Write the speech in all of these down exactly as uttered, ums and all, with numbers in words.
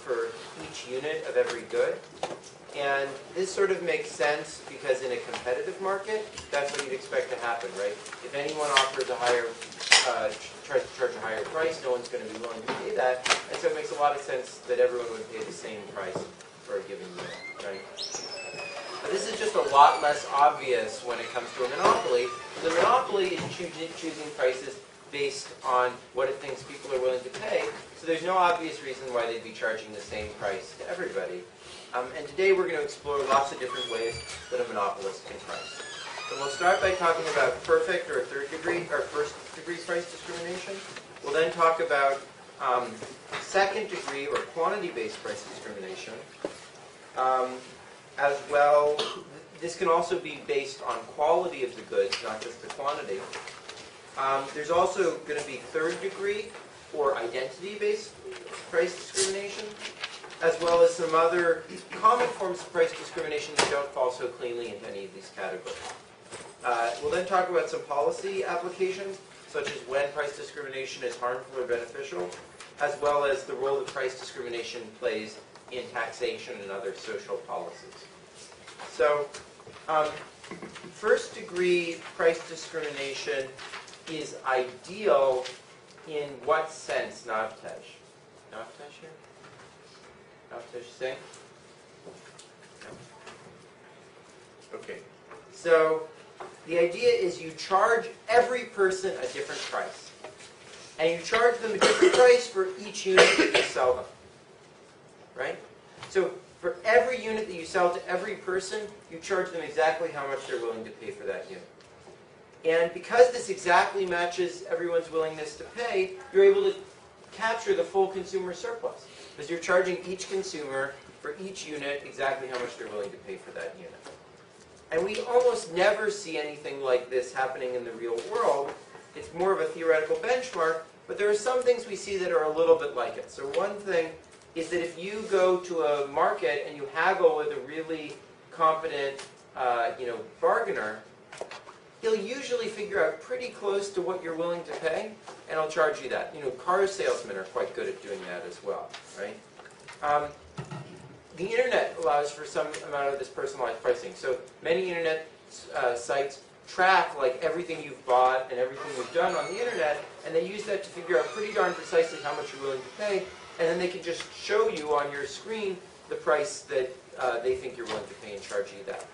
for each unit of every good. And this sort of makes sense because in a competitive market, that's what you'd expect to happen, right? If anyone offers a higher, uh, tries to charge a higher price, no one's going to be willing to pay that. And so it makes a lot of sense that everyone would pay the same price for a given unit, right? But this is just a lot less obvious when it comes to a monopoly. The monopoly is choosing, choosing prices based on what it thinks people are willing to pay, so there's no obvious reason why they'd be charging the same price to everybody. Um, and today we're going to explore lots of different ways that a monopolist can price. So we'll start by talking about perfect or third degree or first degree price discrimination. We'll then talk about um, second degree or quantity-based price discrimination. Um, As well, this can also be based on quality of the goods, not just the quantity. Um, there's also going to be third degree or identity-based price discrimination, as well as some other common forms of price discrimination that don't fall so cleanly into any of these categories. Uh, we'll then talk about some policy applications, such as when price discrimination is harmful or beneficial, as well as the role that price discrimination plays in taxation and other social policies. So, um, first degree price discrimination is ideal in what sense, Navtesh? Navtesh here? Navtesh Singh? No? Okay. So, the idea is you charge every person a different price. And you charge them a different price for each unit that you sell them. Right? So for every unit that you sell to every person, you charge them exactly how much they're willing to pay for that unit. And because this exactly matches everyone's willingness to pay, you're able to capture the full consumer surplus, because you're charging each consumer for each unit exactly how much they're willing to pay for that unit. And we almost never see anything like this happening in the real world. It's more of a theoretical benchmark, but there are some things we see that are a little bit like it. So one thing is that if you go to a market and you haggle with a really competent, uh, you know, bargainer, he'll usually figure out pretty close to what you're willing to pay, and he'll charge you that. You know, car salesmen are quite good at doing that as well, right? Um, the internet allows for some amount of this personalized pricing. So many internet uh, sites track like everything you've bought and everything you've done on the internet, and they use that to figure out pretty darn precisely how much you're willing to pay. And then they can just show you on your screen the price that uh, they think you're willing to pay and charge you that.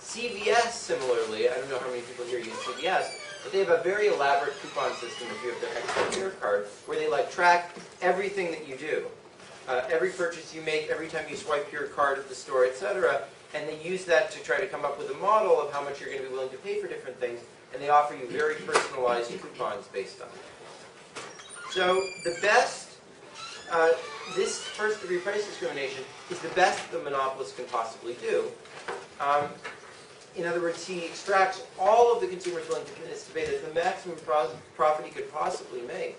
C V S, similarly, I don't know how many people here use C V S, but they have a very elaborate coupon system if you have their Extra Care card, where they like track everything that you do. Uh, every purchase you make, every time you swipe your card at the store, et cetera. And they use that to try to come up with a model of how much you're going to be willing to pay for different things, and they offer you very personalized coupons based on it. So the best, uh, this first degree price discrimination is the best the monopolist can possibly do. Um, in other words, he extracts all of the consumer's willingness to pay to the maximum pro profit he could possibly make.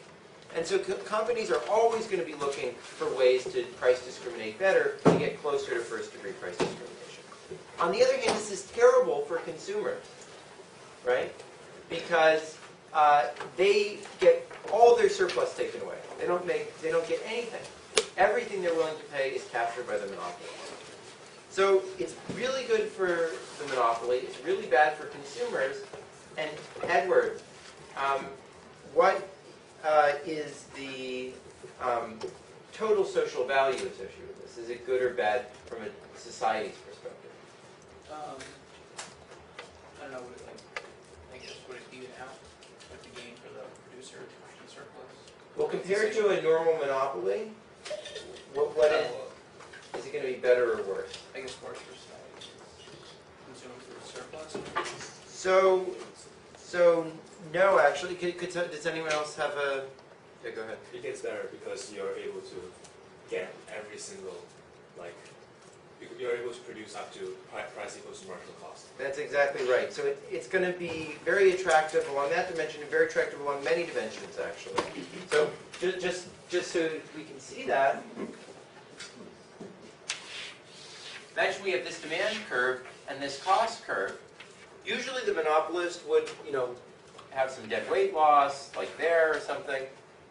And so co companies are always going to be looking for ways to price discriminate better to get closer to first degree price discrimination. On the other hand, this is terrible for consumers, right? Because Uh, they get all their surplus taken away. They don't make, they don't get anything. Everything they're willing to pay is captured by the monopoly. So it's really good for the monopoly. It's really bad for consumers. And Edward, um, what uh, is the um, total social value associated with this? Is it good or bad from a society's perspective? Um, I don't know. Would it like, I guess would it even out? Well, compared to a normal monopoly, what, what is, is it going to be better or worse? I guess worse for society. Consumers with surplus. So, so no, actually, could, could, does anyone else have a? Yeah, go ahead. It gets better because you're able to get every single, like, you're able to produce up to price equals marginal cost. That's exactly right. So it, it's going to be very attractive along that dimension and very attractive along many dimensions, actually. So just, just, just so we can see that, imagine we have this demand curve and this cost curve. Usually the monopolist would, you know, have some dead weight loss, like there or something.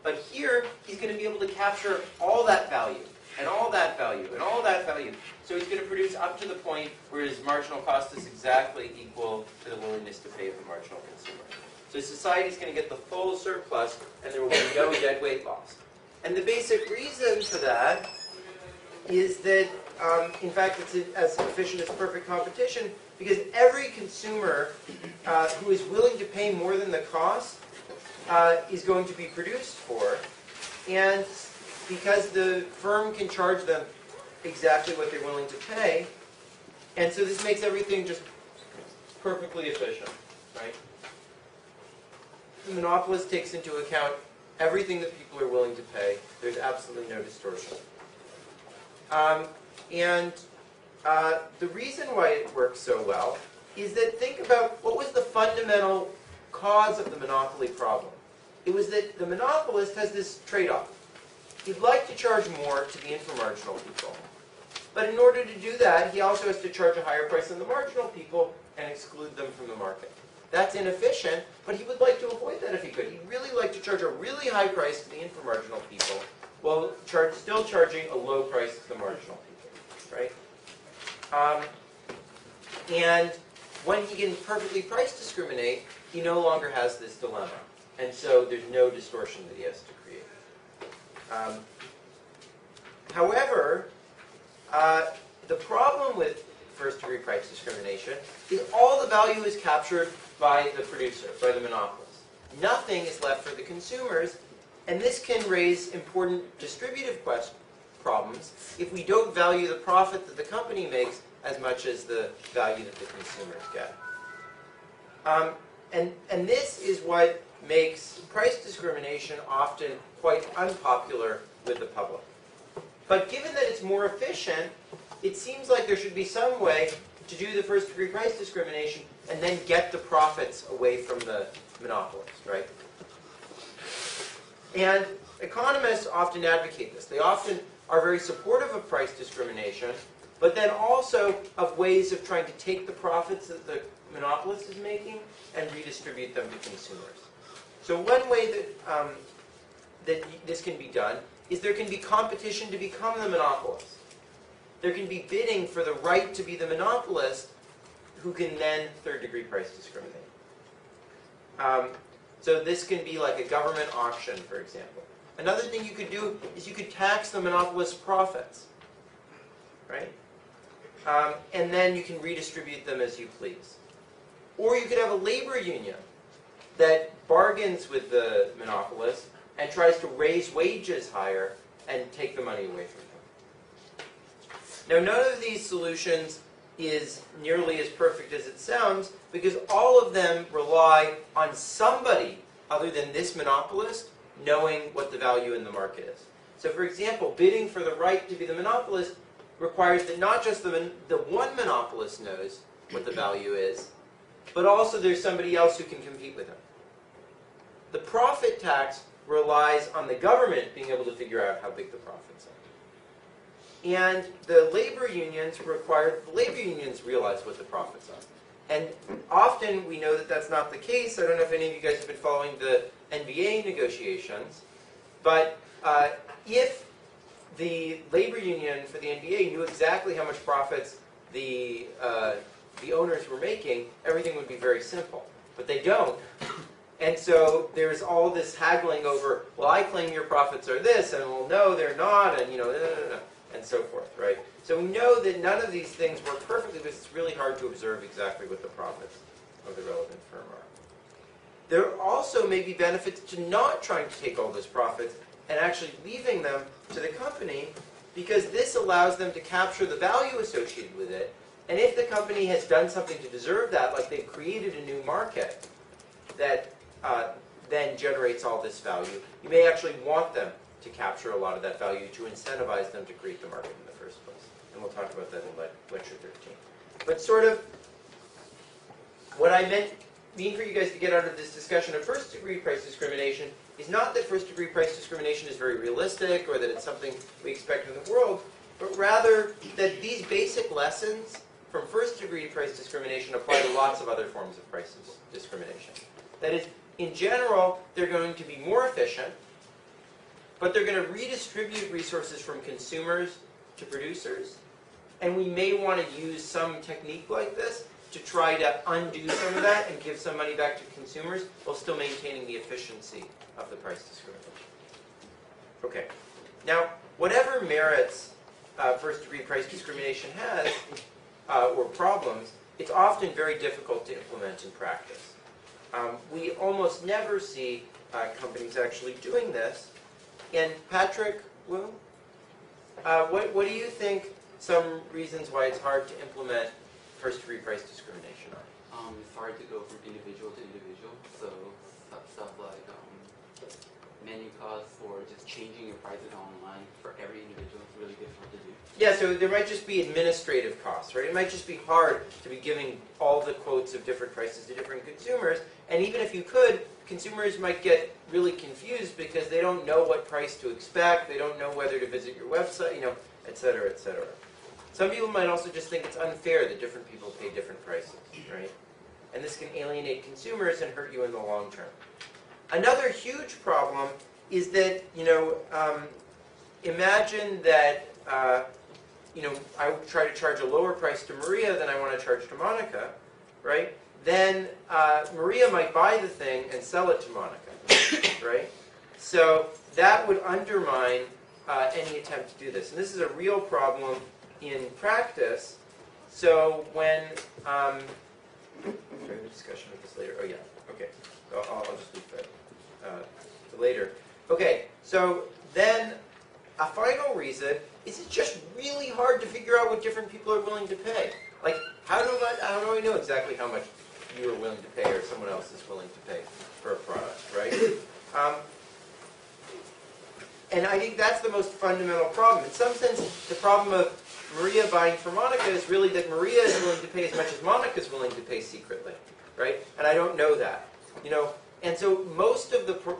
But here, he's going to be able to capture all that value, and all that value, and all that value. So he's going to produce up to the point where his marginal cost is exactly equal to the willingness to pay of the marginal consumer. So society's going to get the full surplus, and there will be no deadweight loss. And the basic reason for that is that, um, in fact, it's as efficient as perfect competition, because every consumer uh, who is willing to pay more than the cost uh, is going to be produced for, and because the firm can charge them exactly what they're willing to pay, and so this makes everything just perfectly efficient, right? The monopolist takes into account everything that people are willing to pay. There's absolutely no distortion. Um, and uh, the reason why it works so well is that think about what was the fundamental cause of the monopoly problem. It was that the monopolist has this trade-off. He'd like to charge more to the inframarginal people. But in order to do that, he also has to charge a higher price than the marginal people and exclude them from the market. That's inefficient, but he would like to avoid that if he could. He'd really like to charge a really high price to the inframarginal people while char still charging a low price to the marginal people, right? Um, and when he can perfectly price discriminate, he no longer has this dilemma. And so there's no distortion that he has to create. Um, however, uh, the problem with first-degree price discrimination is all the value is captured by the producer, by the monopolist. Nothing is left for the consumers, and this can raise important distributive quest problems if we don't value the profit that the company makes as much as the value that the consumers get. Um, and, and this is what makes price discrimination often quite unpopular with the public. But given that it's more efficient, it seems like there should be some way to do the first-degree price discrimination and then get the profits away from the monopolist, right? And economists often advocate this. They often are very supportive of price discrimination, but then also of ways of trying to take the profits that the monopolist is making and redistribute them to consumers. So one way that, um, that this can be done is there can be competition to become the monopolist. There can be bidding for the right to be the monopolist who can then third-degree price discriminate. Um, so this can be like a government auction, for example. Another thing you could do is you could tax the monopolist's profits, right? Um, and then you can redistribute them as you please. Or you could have a labor union that bargains with the monopolist and tries to raise wages higher and take the money away from them. Now, none of these solutions is nearly as perfect as it sounds, because all of them rely on somebody other than this monopolist knowing what the value in the market is. So, for example, bidding for the right to be the monopolist requires that not just the, the one monopolist knows what the value is, but also there's somebody else who can compete with him. The profit tax relies on the government being able to figure out how big the profits are. And the labor unions require the labor unions realize what the profits are. And often we know that that's not the case. I don't know if any of you guys have been following the N B A negotiations, but uh, if the labor union for the N B A knew exactly how much profits the uh, the owners were making, everything would be very simple. But they don't. And so there's all this haggling over, well, I claim your profits are this, and well, no, they're not, and you know, no, no, no. And so forth, right? So we know that none of these things work perfectly, but it's really hard to observe exactly what the profits of the relevant firm are. There also may be benefits to not trying to take all those profits and actually leaving them to the company, because this allows them to capture the value associated with it. And if the company has done something to deserve that, like they've created a new market that uh, then generates all this value, you may actually want them to capture a lot of that value to incentivize them to create the market in the first place. And we'll talk about that in le lecture thirteen. But sort of what I meant, mean for you guys to get out of this discussion of first-degree price discrimination is not that first-degree price discrimination is very realistic or that it's something we expect in the world, but rather that these basic lessons from first-degree price discrimination apply to lots of other forms of price discrimination. That is, in general, they're going to be more efficient. But they're going to redistribute resources from consumers to producers. And we may want to use some technique like this to try to undo some of that and give some money back to consumers while still maintaining the efficiency of the price discrimination. Okay. Now, whatever merits uh, first-degree price discrimination has, uh, or problems, it's often very difficult to implement in practice. Um, we almost never see uh, companies actually doing this. And Patrick Wu, uh, what, what do you think some reasons why it's hard to implement first-degree price discrimination are? Um, it's hard to go from individual to individual, so stuff like um, menu costs or just changing your prices online for every individual is really difficult to do. Yeah, so there might just be administrative costs, right? It might just be hard to be giving all the quotes of different prices to different consumers, and even if you could, consumers might get really confused because they don't know what price to expect, they don't know whether to visit your website, you know, et cetera, et cetera. Some people might also just think it's unfair that different people pay different prices, right? And this can alienate consumers and hurt you in the long term. Another huge problem is that, you know, um, imagine that, uh, you know, I try to charge a lower price to Maria than I want to charge to Monica, right? Then uh, Maria might buy the thing and sell it to Monica, right? So that would undermine uh, any attempt to do this. And this is a real problem in practice. So when, um, we're having a discussion with this later. Oh, yeah, okay. I'll, I'll just leave that uh, to later. Okay, so then a final reason is it's just really hard to figure out what different people are willing to pay. Like, how do I, how do I know exactly how much you are willing to pay or someone else is willing to pay for a product, right? Um, and I think that's the most fundamental problem. In some sense, the problem of Maria buying for Monica is really that Maria is willing to pay as much as Monica is willing to pay secretly, right? And I don't know that. You know, and so most of the pr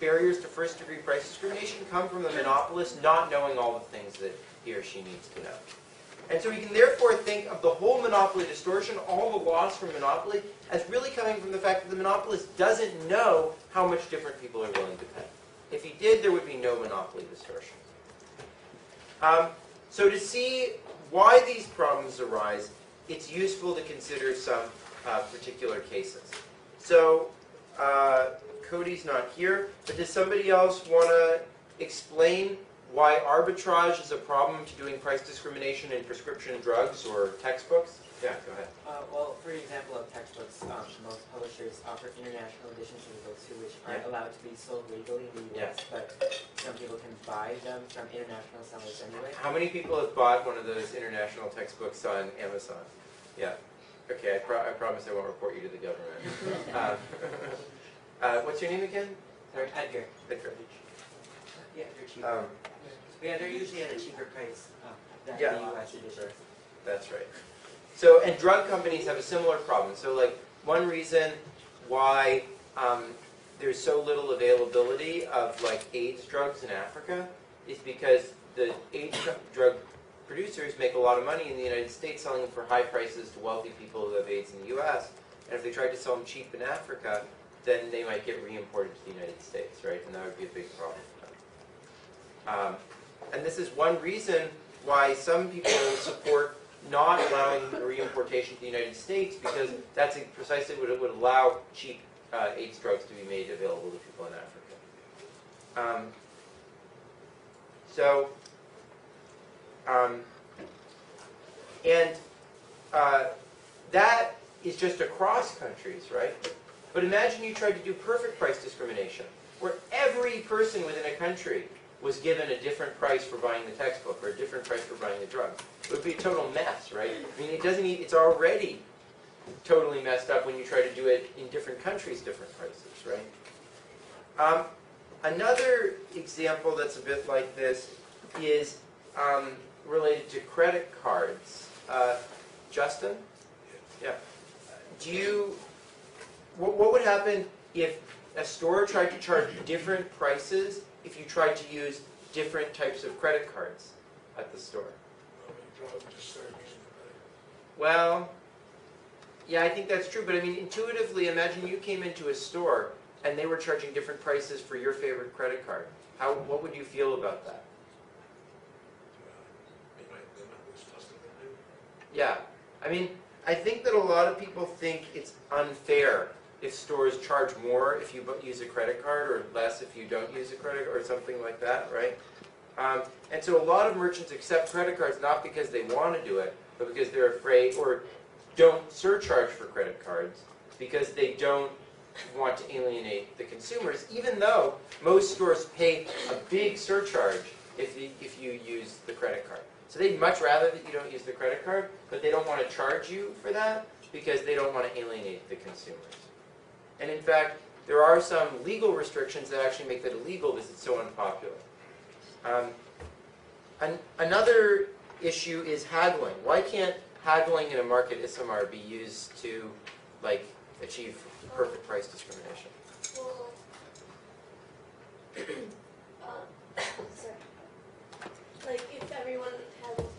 barriers to first-degree price discrimination come from the monopolist not knowing all the things that he or she needs to know. And so we can therefore think of the whole monopoly distortion, all the loss from monopoly, as really coming from the fact that the monopolist doesn't know how much different people are willing to pay. If he did, there would be no monopoly distortion. Um, so to see why these problems arise, it's useful to consider some uh, particular cases. So, Uh, Cody's not here, but does somebody else want to explain why arbitrage is a problem to doing price discrimination in prescription drugs or textbooks? Yeah, go ahead. Uh, well, for example of textbooks, um, most publishers offer international editions of books who which aren't yeah. allowed to be sold legally in the U S, yeah. but some people can buy them from international sellers anyway. How many people have bought one of those international textbooks on Amazon? Yeah. Okay, I, pro I promise I won't report you to the government. uh, uh, what's your name again? Sorry. Edgar. Edgar. Yeah, they're cheaper. Um, yeah, they're usually at a cheaper price uh, than yeah, the U S edition. That's right. So, and drug companies have a similar problem. So, like, one reason why um, there's so little availability of, like, AIDS drugs in Africa is because the AIDS drug producers make a lot of money in the United States selling them for high prices to wealthy people who have AIDS in the U S, and if they tried to sell them cheap in Africa, then they might get re-imported to the United States, right? And that would be a big problem. Um, and this is one reason why some people support not allowing re-importation to the United States, because that's precisely what it would allow cheap uh, AIDS drugs to be made available to people in Africa. Um, so... Um, and uh, that is just across countries, right? But imagine you tried to do perfect price discrimination, where every person within a country was given a different price for buying the textbook or a different price for buying the drug. It would be a total mess, right? I mean, it doesn't. It's already totally messed up when you try to do it in different countries, different prices, right? Um, another example that's a bit like this is um, related to credit cards. Uh, Justin? Yeah. Do you, what, what would happen if a store tried to charge different prices if you tried to use different types of credit cards at the store? Well, yeah, I think that's true, but I mean, intuitively, imagine you came into a store and they were charging different prices for your favorite credit card. How, what would you feel about that? Yeah, I mean, I think that a lot of people think it's unfair if stores charge more if you use a credit card or less if you don't use a credit card or something like that, right? Um, and so a lot of merchants accept credit cards not because they want to do it, but because they're afraid, or don't surcharge for credit cards because they don't want to alienate the consumers, even though most stores pay a big surcharge if you, if you use the credit card. So they'd much rather that you don't use the credit card, but they don't want to charge you for that because they don't want to alienate the consumers. And in fact, there are some legal restrictions that actually make that illegal because it's so unpopular. Um, an, another issue is haggling. Why can't haggling in a market I S M R be used to, like, achieve perfect price discrimination? Well, um, sorry. Like, if everyone haggled,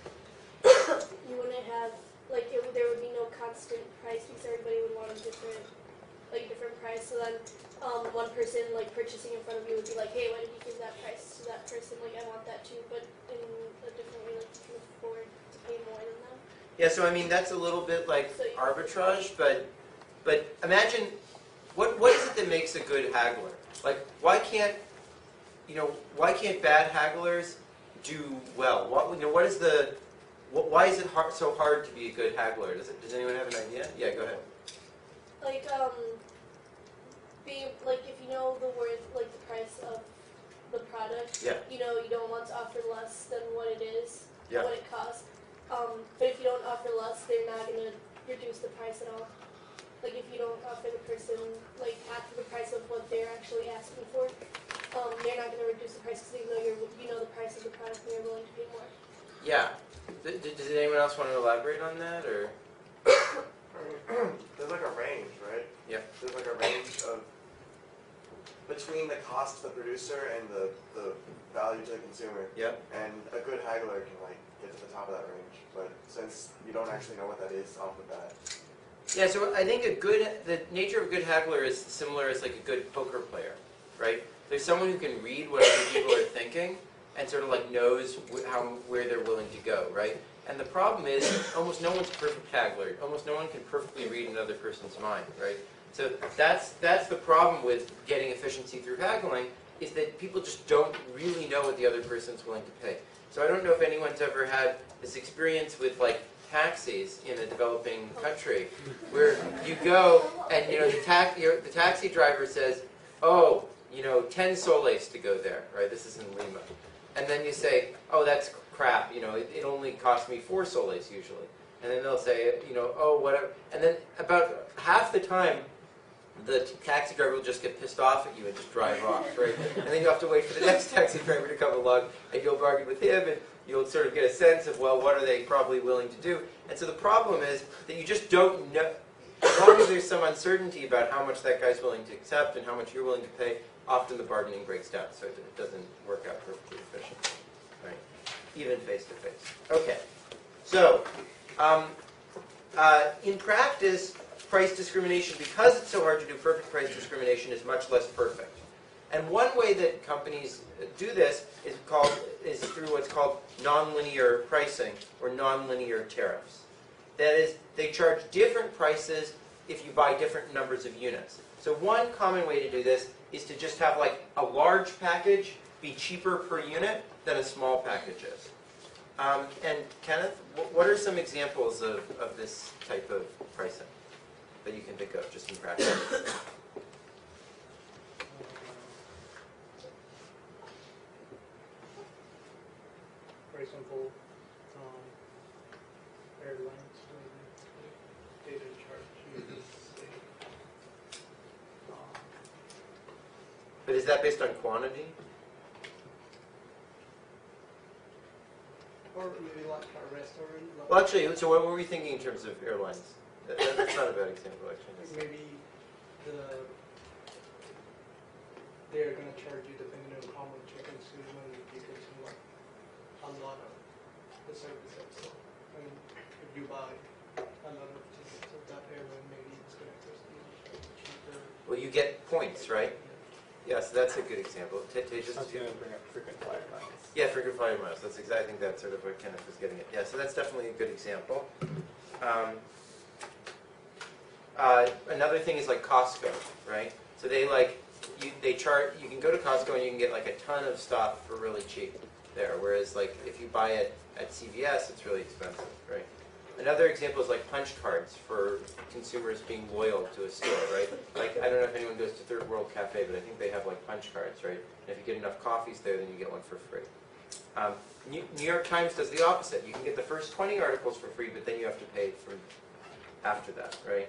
you wouldn't have, like, it, there would be no constant price because everybody would want a different, like, different price. So then um, one person, like, purchasing in front of you would be like, hey, why did you give that price to that person? Like, I want that too, but in a different way, like, you can afford to pay more than that. Yeah, so, I mean, that's a little bit like so arbitrage, but... But imagine, what, what is it that makes a good haggler? Like, why can't, you know, why can't bad hagglers do well? What, you know, what is the, what, why is it hard, so hard to be a good haggler? Does it, does anyone have an idea? Yeah, go ahead. Like, um, being, like, if you know the worth, like, the price of the product, yeah. You know, you don't want to offer less than what it is, yeah. What it costs. Um, but if you don't offer less, they're not going to reduce the price at all. Like, if you don't offer the person, like, half the price of what they're actually asking for, um, they're not going to reduce the price because they know you're, you know the price of the product and you're willing to pay more. Yeah. Th does anyone else want to elaborate on that, or? There's, like, a range, right? Yeah. There's, like, a range of between the cost to the producer and the, the value to the consumer. Yeah. And a good haggler can, like, get to the top of that range. But since you don't actually know what that is off the bat. Yeah, so I think a good, the nature of a good haggler is similar as like a good poker player, right? There's someone who can read what other people are thinking and sort of like knows wh how, where they're willing to go, right? And the problem is almost no one's a perfect haggler. Almost no one can perfectly read another person's mind, right? So that's, that's the problem with getting efficiency through haggling, is that people just don't really know what the other person's willing to pay. So I don't know if anyone's ever had this experience with like taxis in a developing country, where you go and you know the, ta the taxi driver says, "Oh, you know, ten soles to go there." Right? This is in Lima, and then you say, "Oh, that's crap. You know, it, it only cost me four soles usually." And then they'll say, "You know, oh, whatever." And then about half the time, the taxi driver will just get pissed off at you and just drive off, right? And then you have to wait for the next taxi driver to come along, and you'll bargain with him, and you'll sort of get a sense of, well, what are they probably willing to do? And so the problem is that you just don't know. As long as there's some uncertainty about how much that guy's willing to accept and how much you're willing to pay, often the bargaining breaks down, so it doesn't work out perfectly efficiently, right? Even face-to-face. -face. Okay. So, um, uh, in practice, price discrimination, because it's so hard to do perfect price discrimination, is much less perfect. And one way that companies do this is called is through what's called nonlinear pricing or nonlinear tariffs. That is, they charge different prices if you buy different numbers of units. So one common way to do this is to just have like a large package be cheaper per unit than a small package is. Um, and Kenneth, what are some examples of, of this type of pricing that you can think of just in practice? Very simple. Um, airlines doing data charge. Mm-hmm. um, but is that based on quantity? Or maybe like a restaurant? Like well, actually, so what were we thinking in terms of airlines? That, that's not a bad example, actually. Maybe the, they're going to charge you depending on how much you consume and you consume like a lot of the services. I mean, if you buy a lot of tickets of that airline, maybe it's going to cost you cheaper. Well, you get points, right? Yeah, so that's a good example. T t just I was going to bring up frequent flyer miles. Yeah, frequent flyer miles. That's exactly, I think that's sort of what Kenneth was getting at. Yeah, so that's definitely a good example. Um, uh, another thing is like Costco, right? So they like, you, they chart, you can go to Costco and you can get like a ton of stuff for really cheap there, whereas like if you buy it at C V S, it's really expensive, right? Another example is like punch cards for consumers being loyal to a store, right? Like, I don't know if anyone goes to Third World Cafe, but I think they have like punch cards, right? And if you get enough coffees there, then you get one for free. Um, New York Times does the opposite. You can get the first twenty articles for free, but then you have to pay for after that, right?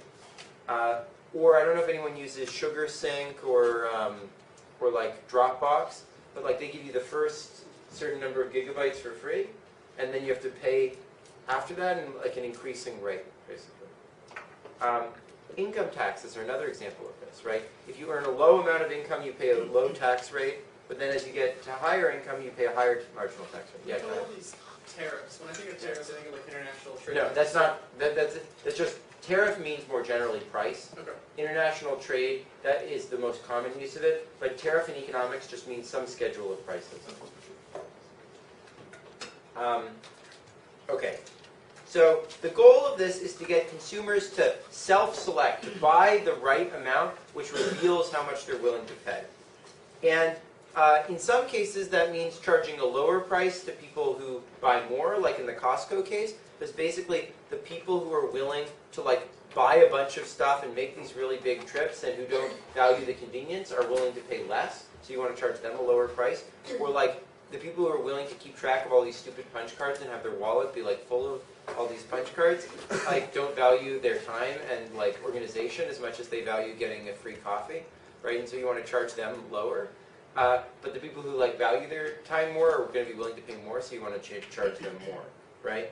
Uh, or I don't know if anyone uses SugarSync or um, or like Dropbox, but like they give you the first certain number of gigabytes for free, and then you have to pay after that, and like an increasing rate, basically. Um, income taxes are another example of this, right? If you earn a low amount of income, you pay a low tax rate, but then as you get to higher income, you pay a higher marginal tax rate. Yeah, all these tariffs. When I think of tariffs, I think of like international trade. No, that's not. That, that's that's just tariff means more generally price. Okay. International trade, that is the most common use of it, but tariff in economics just means some schedule of prices. Um, okay. So the goal of this is to get consumers to self-select, to buy the right amount, which reveals how much they're willing to pay. And uh, in some cases, that means charging a lower price to people who buy more, like in the Costco case, because basically the people who are willing to like buy a bunch of stuff and make these really big trips and who don't value the convenience are willing to pay less, so you want to charge them a lower price. Or like the people who are willing to keep track of all these stupid punch cards and have their wallet be like full of all these punch cards, like don't value their time and like organization as much as they value getting a free coffee, right? And so you want to charge them lower. Uh, but the people who like value their time more are going to be willing to pay more, so you want to ch charge them more, right?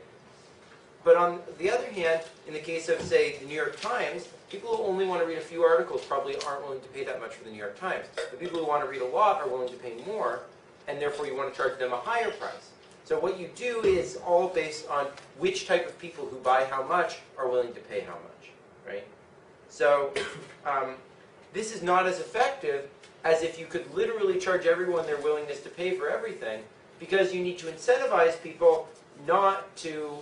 But on the other hand, in the case of, say, the New York Times, people who only want to read a few articles probably aren't willing to pay that much for the New York Times. The people who want to read a lot are willing to pay more, and therefore you want to charge them a higher price. So what you do is all based on which type of people who buy how much are willing to pay how much, right? So um, this is not as effective as if you could literally charge everyone their willingness to pay for everything, because you need to incentivize people not to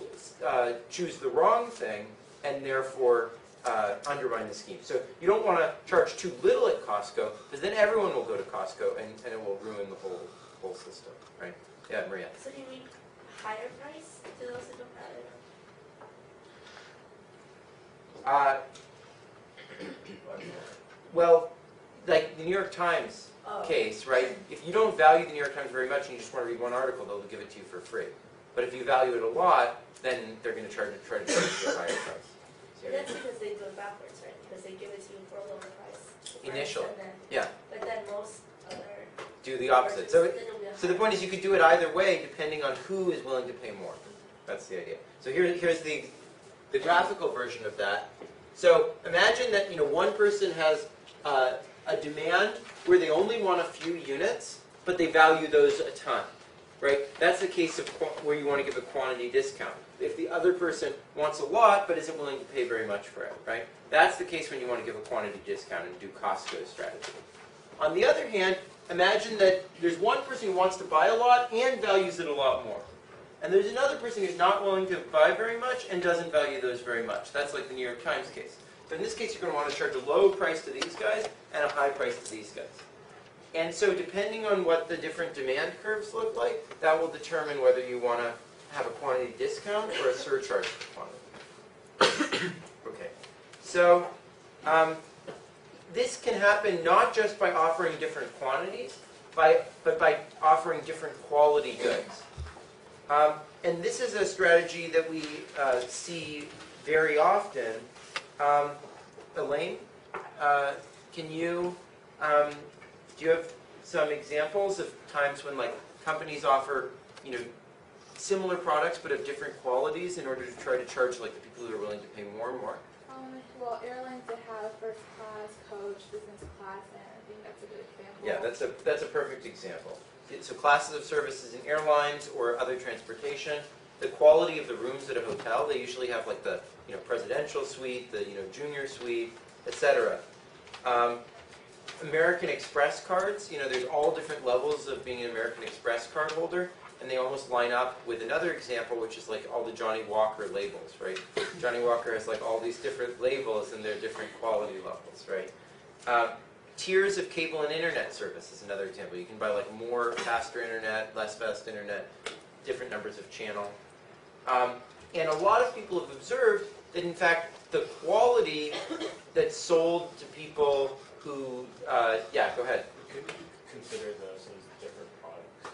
uh, choose the wrong thing and therefore uh, undermine the scheme. So you don't want to charge too little at Costco, because then everyone will go to Costco and, and it will ruin the whole, whole system, right? Yeah, Maria. So do you mean higher price to those who don't have it? Uh, well, like the New York Times oh. case, right? If you don't value the New York Times very much and you just want to read one article, they'll give it to you for free. But if you value it a lot, then they're going to try to try to charge you a higher price. So that's because they do it backwards, right? Because they give it to you for a lower price. Initially, yeah. But then most other do the opposite. So, it, so the point is you could do it either way depending on who is willing to pay more. That's the idea. So here, here's the, the graphical version of that. So imagine that, you know, one person has uh, a demand where they only want a few units, but they value those a ton, right? That's the case of where you want to give a quantity discount. If the other person wants a lot but isn't willing to pay very much for it, right? That's the case when you want to give a quantity discount and do Costco strategy. On the other hand, imagine that there's one person who wants to buy a lot and values it a lot more. And there's another person who's not willing to buy very much and doesn't value those very much. That's like the New York Times case. But in this case, you're going to want to charge a low price to these guys and a high price to these guys. And so depending on what the different demand curves look like, that will determine whether you want to have a quantity discount or a surcharge for quantity. Okay. So um, this can happen not just by offering different quantities, by, but by offering different quality goods. Um, and this is a strategy that we uh, see very often. Um, Elaine, uh, can you, um, do you have some examples of times when like companies offer, you know, similar products but of different qualities in order to try to charge like the people who are willing to pay more and more? Well, airlines that have first class, coach, business class, and I think that's a good example. Yeah, that's a, that's a perfect example. So classes of services in airlines or other transportation, the quality of the rooms at a hotel, they usually have like the, you know, presidential suite, the, you know, junior suite, et cetera. Um, American Express cards, you know, there's all different levels of being an American Express card holder, and they almost line up with another example, which is like all the Johnny Walker labels, right? Johnny Walker has like all these different labels and their different quality levels, right? Uh, tiers of cable and internet service is another example. You can buy like more faster internet, less fast internet, different numbers of channel. Um, and a lot of people have observed that in fact the quality that's sold to people who, uh, yeah, go ahead. Could you consider those as different products?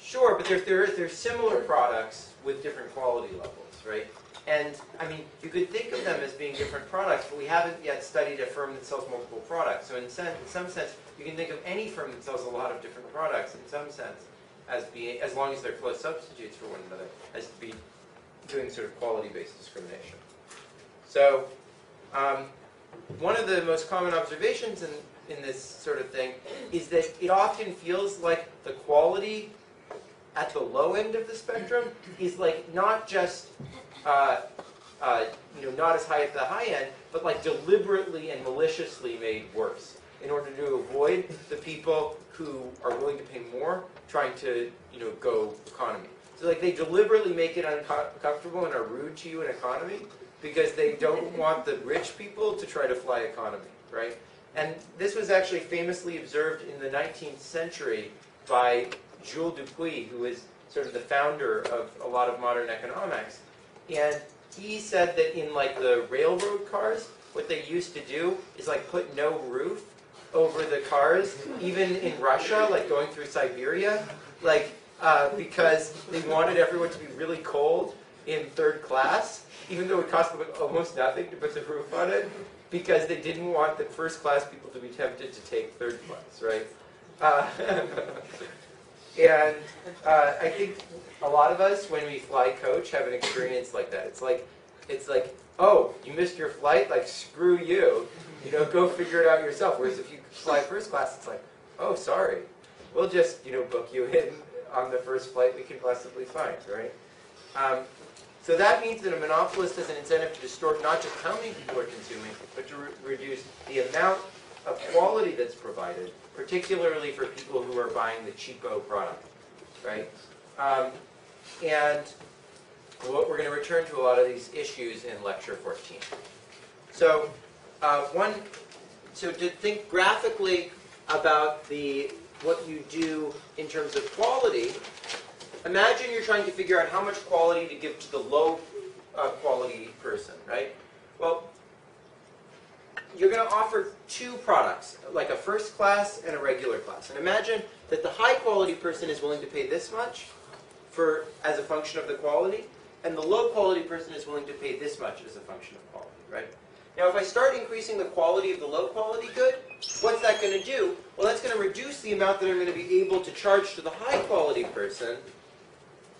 Sure, but they're, they're, they're similar products with different quality levels, right? And, I mean, you could think of them as being different products, but we haven't yet studied a firm that sells multiple products. So in, sen in some sense, you can think of any firm that sells a lot of different products, in some sense, as being, as long as they're close substitutes for one another, as to be doing sort of quality-based discrimination. So, um, one of the most common observations in, in this sort of thing is that it often feels like the quality at the low end of the spectrum is like not just, uh, uh, you know, not as high at the high end, but like deliberately and maliciously made worse in order to avoid the people who are willing to pay more trying to, you know, go economy. So like they deliberately make it uncomfortable and are rude to you in economy, because they don't want the rich people to try to fly economy, right? And this was actually famously observed in the nineteenth century by Jules Dupuy, who is sort of the founder of a lot of modern economics. And he said that in like the railroad cars, what they used to do is like put no roof over the cars, even in Russia, like going through Siberia, like uh, because they wanted everyone to be really cold in third class, even though it cost them almost nothing to put the roof on it, because they didn't want the first class people to be tempted to take third class, right? Uh, and uh, I think a lot of us, when we fly coach, have an experience like that. It's like, it's like, oh, you missed your flight? Like, screw you. You know, go figure it out yourself. Whereas if you fly first class, it's like, oh, sorry. We'll just, you know, book you in on the first flight we can possibly find, right? Um, So that means that a monopolist has an incentive to distort not just how many people are consuming, but to re reduce the amount of quality that's provided, particularly for people who are buying the cheapo product, right? Um, and what we're going to return to a lot of these issues in lecture fourteen. So uh, one, so to think graphically about the what you do in terms of quality. Imagine you're trying to figure out how much quality to give to the low uh, quality person, right? Well, you're going to offer two products, like a first class and a regular class. And imagine that the high quality person is willing to pay this much for as a function of the quality, and the low quality person is willing to pay this much as a function of quality, right? Now, if I start increasing the quality of the low quality good, what's that going to do? Well, that's going to reduce the amount that I'm going to be able to charge to the high quality person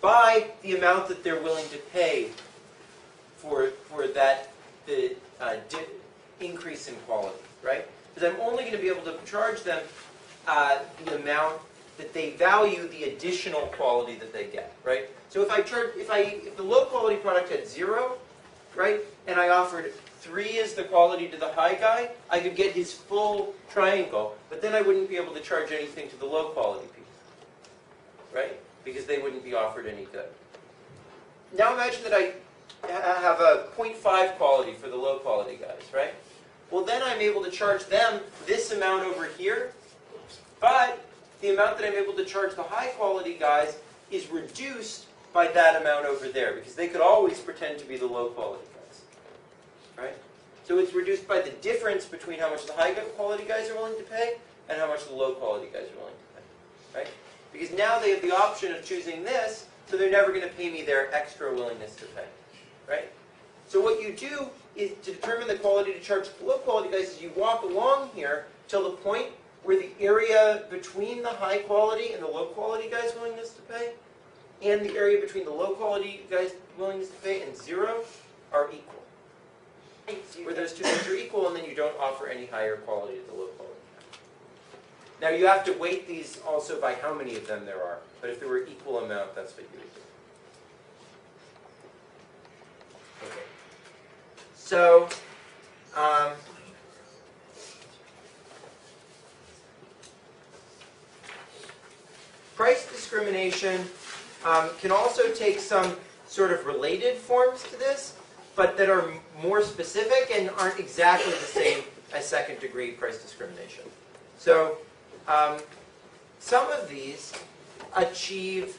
by the amount that they're willing to pay for, for that the uh, dip, increase in quality, right? Because I'm only going to be able to charge them uh, the amount that they value the additional quality that they get, right? So if I charge, if I if the low quality product had zero, right, and I offered three as the quality to the high guy, I could get his full triangle, but then I wouldn't be able to charge anything to the low quality piece, right? Because they wouldn't be offered any good. Now imagine that I have a point five quality for the low quality guys, right? Well, then I'm able to charge them this amount over here, but the amount that I'm able to charge the high quality guys is reduced by that amount over there, because they could always pretend to be the low quality guys, right? So it's reduced by the difference between how much the high quality guys are willing to pay and how much the low quality guys are willing to pay, right? Because now they have the option of choosing this, so they're never going to pay me their extra willingness to pay, right? So what you do is to determine the quality to charge the low quality guys is you walk along here till the point where the area between the high quality and the low quality guys' willingness to pay and the area between the low quality guys' willingness to pay and zero are equal. Where those two things are equal, and then you don't offer any higher quality to the low quality. Now, you have to weight these also by how many of them there are. But if there were equal amount, that's what you would do. Okay. So, um, discrimination um, can also take some sort of related forms to this, but that are more specific and aren't exactly the same as second degree price discrimination. So um, some of these achieve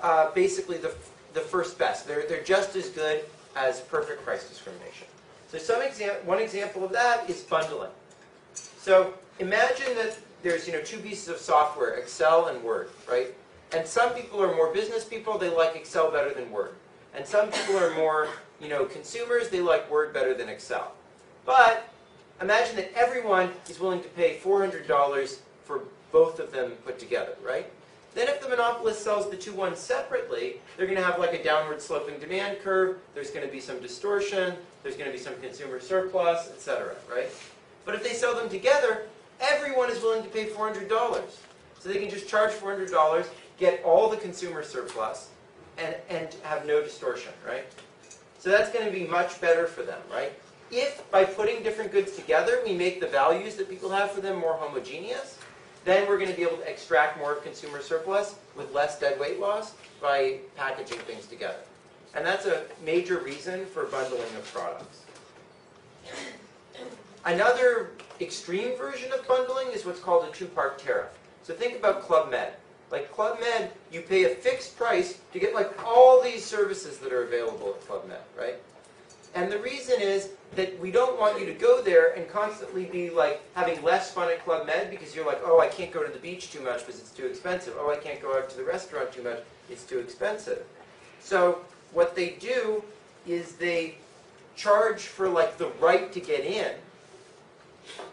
uh, basically the, the first best. They're, they're just as good as perfect price discrimination. So some exa- one example of that is bundling. So imagine that there's you know two pieces of software, Excel and Word, right? And some people are more business people, they like Excel better than Word. And some people are more you know consumers, they like Word better than Excel. But imagine that everyone is willing to pay four hundred dollars for both of them put together, right? Then if the monopolist sells the two ones separately, they're going to have like a downward sloping demand curve, there's going to be some distortion, there's going to be some consumer surplus, et cetera, right? But if they sell them together, everyone is willing to pay four hundred dollars. So they can just charge four hundred dollars, get all the consumer surplus, and, and have no distortion, right? So that's going to be much better for them, right? If by putting different goods together, we make the values that people have for them more homogeneous, then we're going to be able to extract more of consumer surplus with less dead weight loss by packaging things together. And that's a major reason for bundling of products. Another extreme version of bundling is what's called a two-part tariff. So think about Club Med. Like Club Med, you pay a fixed price to get like all these services that are available at Club Med, right? And the reason is that we don't want you to go there and constantly be like having less fun at Club Med because you're like, oh, I can't go to the beach too much because it's too expensive. Oh, I can't go out to the restaurant too much. It's too expensive. So what they do is they charge for like the right to get in.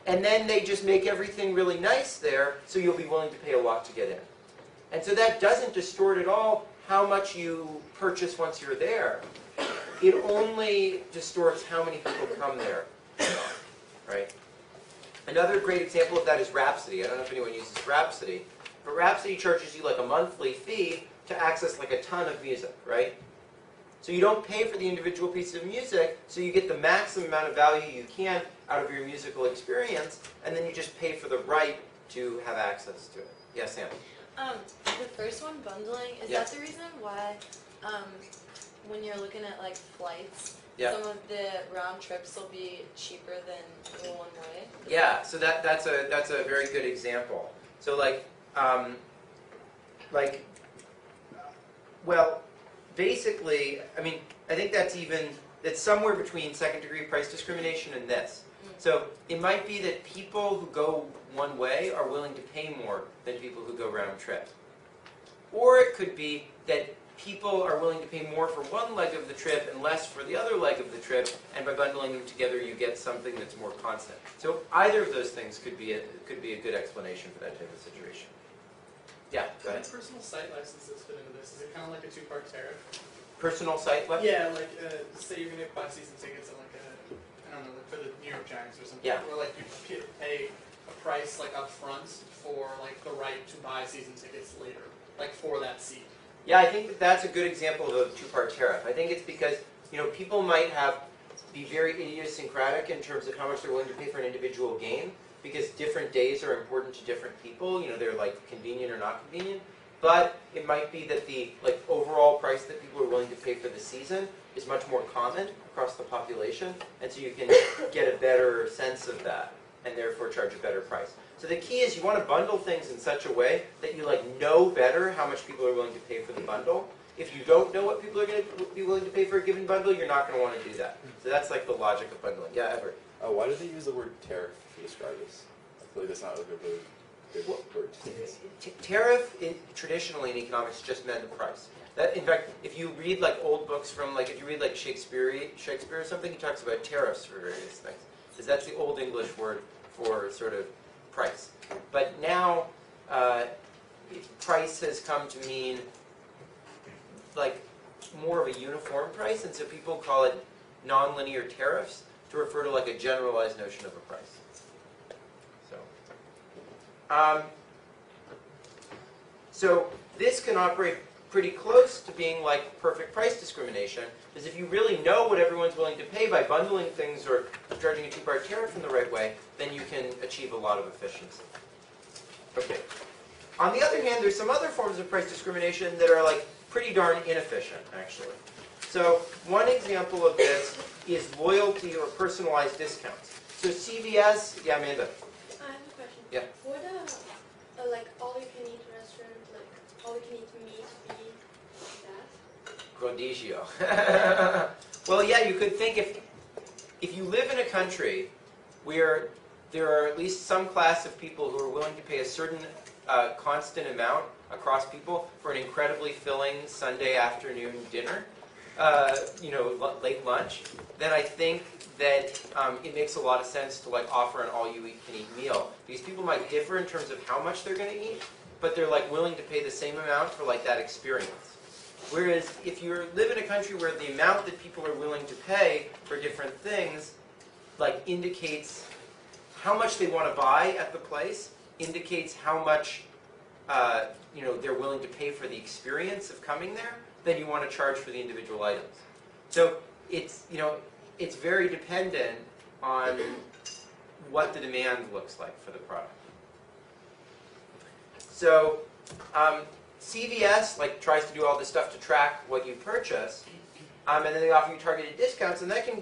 And then they just make everything really nice there so you'll be willing to pay a lot to get in. And so that doesn't distort at all how much you purchase once you're there. It only distorts how many people come there, right? Another great example of that is Rhapsody. I don't know if anyone uses Rhapsody, but Rhapsody charges you like a monthly fee to access like a ton of music, right? So you don't pay for the individual piece of music, so you get the maximum amount of value you can out of your musical experience, and then you just pay for the right to have access to it. Yes, Sam? Um, the first one, bundling, is yeah. that the reason why um, when you're looking at like flights, yeah. some of the round trips will be cheaper than one way? Yeah, so that, that's a that's a very good example. So like, um, like, well, basically, I mean, I think that's even, that's somewhere between second degree price discrimination and this. So it might be that people who go one way are willing to pay more than people who go round trip. Or it could be that people are willing to pay more for one leg of the trip and less for the other leg of the trip, and by bundling them together you get something that's more constant. So either of those things could be a, could be a good explanation for that type of situation. Yeah, go ahead. Can personal site licenses fit into this? Is it kind of like a two-part tariff? Personal site license? Yeah, like uh, say you're going to buy season tickets on like a, I don't know, like for the New York Giants or something. Yeah. Or like you pay a price like up front for like the right to buy season tickets later, like for that seat. Yeah, I think that that's a good example of a two-part tariff. I think it's because you know people might have be very idiosyncratic in terms of how much they're willing to pay for an individual game because different days are important to different people. You know, they're like convenient or not convenient. But it might be that the like overall price that people are willing to pay for the season is much more common across the population, and so you can get a better sense of that and therefore charge a better price. So the key is you want to bundle things in such a way that you like know better how much people are willing to pay for the bundle. If you don't know what people are going to be willing to pay for a given bundle, you're not going to want to do that. So that's like the logic of bundling. Yeah, Everett? Uh, why do they use the word tariff to describe this? I feel like that's not like a really good well, word to use. Tariff in, traditionally in economics just meant the price. That, in fact, if you read like old books from like if you read like Shakespeare, Shakespeare or something, he talks about tariffs for various things. Because that's the old English word for sort of price. But now, uh, price has come to mean like more of a uniform price, and so people call it nonlinear tariffs to refer to like a generalized notion of a price. So, um, so this can operate pretty close to being like perfect price discrimination, is if you really know what everyone's willing to pay by bundling things or charging a two-part tariff in the right way, then you can achieve a lot of efficiency. Okay. On the other hand, there's some other forms of price discrimination that are like pretty darn inefficient, actually. So one example of this is loyalty or personalized discounts. So C V S, yeah, Amanda. I have a question. Yeah. Would a, a like all-you-can-eat restaurant, like all-you-can-eat meat, be that? Rodizio. Well, yeah, you could think if if you live in a country where there are at least some class of people who are willing to pay a certain uh, constant amount across people for an incredibly filling Sunday afternoon dinner, uh, you know, late lunch, then I think that um, it makes a lot of sense to like offer an all-you-can-eat meal. These people might differ in terms of how much they're going to eat, but they're like willing to pay the same amount for like that experience. Whereas if you live in a country where the amount that people are willing to pay for different things, like indicates how much they want to buy at the place, indicates how much uh, you know they're willing to pay for the experience of coming there, then you want to charge for the individual items. So it's you know. It's very dependent on what the demand looks like for the product. So um, C V S like tries to do all this stuff to track what you purchase, um, and then they offer you targeted discounts, and that can,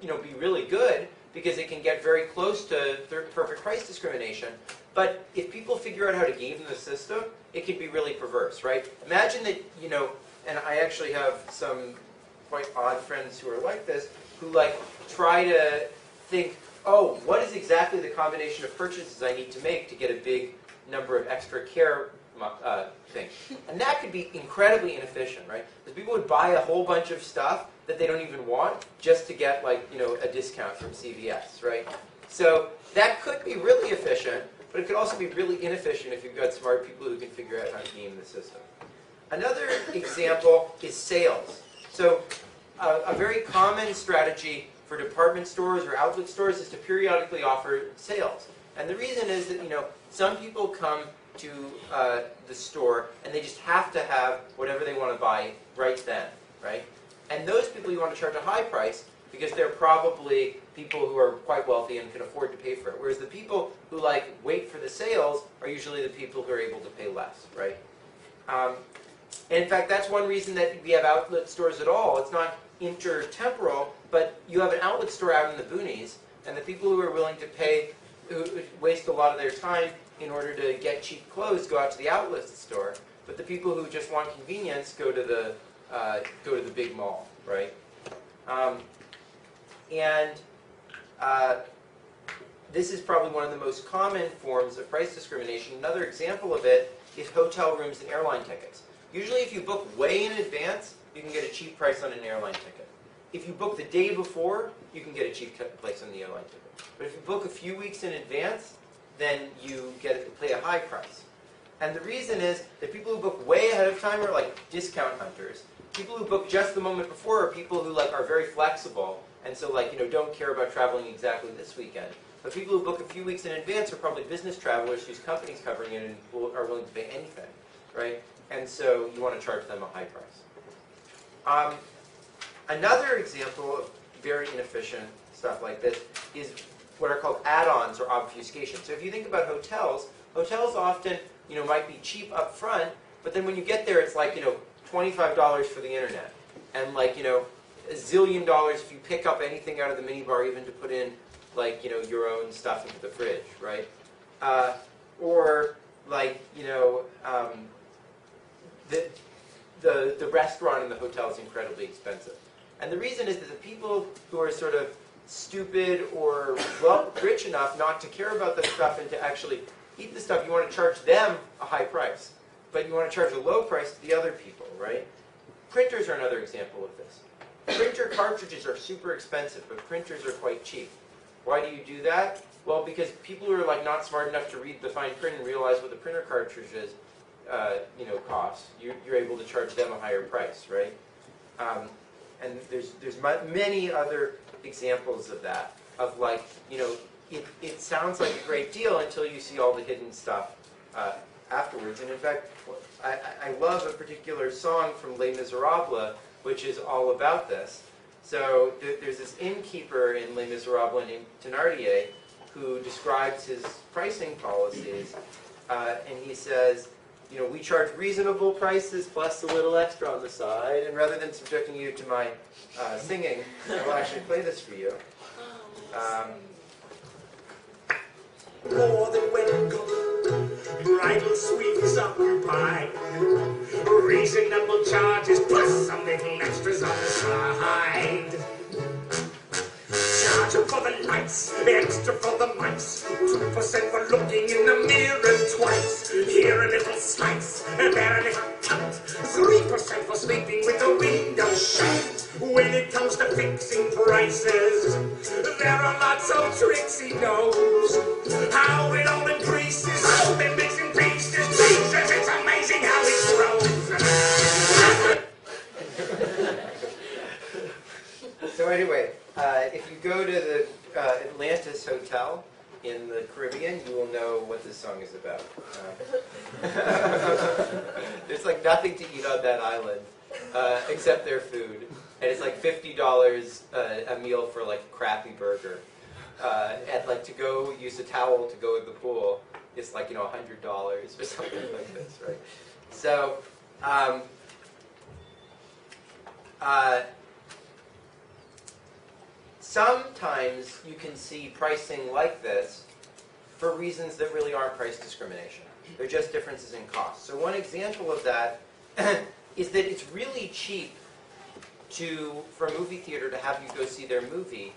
you know, be really good because it can get very close to perfect price discrimination. But if people figure out how to game the system, it can be really perverse, right? Imagine that, you know, and I actually have some quite odd friends who are like this, who like try to think, oh, what is exactly the combination of purchases I need to make to get a big number of extra care uh, things? And that could be incredibly inefficient, right? Because people would buy a whole bunch of stuff that they don't even want just to get like you know a discount from C V S, right? So that could be really efficient, but it could also be really inefficient if you've got smart people who can figure out how to game the system. Another example is sales. So uh, a very common strategy for department stores or outlet stores is to periodically offer sales. And the reason is that, you know, some people come to uh, the store and they just have to have whatever they want to buy right then, right? And those people you want to charge a high price because they're probably people who are quite wealthy and can afford to pay for it. Whereas the people who, like, wait for the sales are usually the people who are able to pay less, right? Um, And in fact, that's one reason that we have outlet stores at all. It's not intertemporal, but you have an outlet store out in the boonies, and the people who are willing to pay, who waste a lot of their time in order to get cheap clothes, go out to the outlet store. But the people who just want convenience go to the uh, go to the big mall, right? Um, and uh, this is probably one of the most common forms of price discrimination. Another example of it is hotel rooms and airline tickets. Usually if you book way in advance, you can get a cheap price on an airline ticket. If you book the day before, you can get a cheap price on the airline ticket. But if you book a few weeks in advance, then you get pay a high price. And the reason is that people who book way ahead of time are like discount hunters. People who book just the moment before are people who like are very flexible and so like you know don't care about traveling exactly this weekend. But people who book a few weeks in advance are probably business travelers whose company's covering it and will, are willing to pay anything, right? And so you want to charge them a high price. Um, another example of very inefficient stuff like this is what are called add-ons or obfuscation. So if you think about hotels, hotels often you know might be cheap up front, but then when you get there, it's like you know twenty-five dollars for the internet, and like you know a zillion dollars if you pick up anything out of the minibar, even to put in like you know your own stuff into the fridge, right? Uh, or like you know. Um, The, the, the restaurant in the hotel is incredibly expensive. And the reason is that the people who are sort of stupid or well, rich enough not to care about the stuff and to actually eat the stuff, you want to charge them a high price. But you want to charge a low price to the other people, right? Printers are another example of this. Printer cartridges are super expensive, but printers are quite cheap. Why do you do that? Well, because people who are like not smart enough to read the fine print and realize what the printer cartridge is, Uh, you know, costs, you're, you're able to charge them a higher price, right? Um, and there's there's many other examples of that, of like, you know, it, it sounds like a great deal until you see all the hidden stuff uh, afterwards. And in fact, I, I love a particular song from Les Misérables, which is all about this. So th there's this innkeeper in Les Misérables named Thénardier who describes his pricing policies uh, and he says, you know, we charge reasonable prices plus a little extra on the side, and rather than subjecting you to my uh, singing, I will actually play this for you. Um, More than welcome, bridal suites occupied, reasonable charges plus some little extras on the side. Charge for the lights, extra for the mics, two percent for looking in the mirror twice. Here a little slice, and there a little cut, three percent for sleeping with the window shut. When it comes to fixing prices, there are lots of tricks he knows. How it all increases, how it makes in pieces, pieces, it's amazing how it grows. So anyway, uh, if you go to the uh, Atlantis Hotel in the Caribbean, you will know what this song is about. Uh, there's like nothing to eat on that island uh, except their food. And it's like fifty dollars uh, a meal for like a crappy burger. Uh, and like to go use a towel to go in the pool is like, you know, one hundred dollars or something like this, right? So, um, uh, sometimes you can see pricing like this for reasons that really aren't price discrimination. They're just differences in cost. So one example of that is that it's really cheap to, for a movie theater to have you go see their movie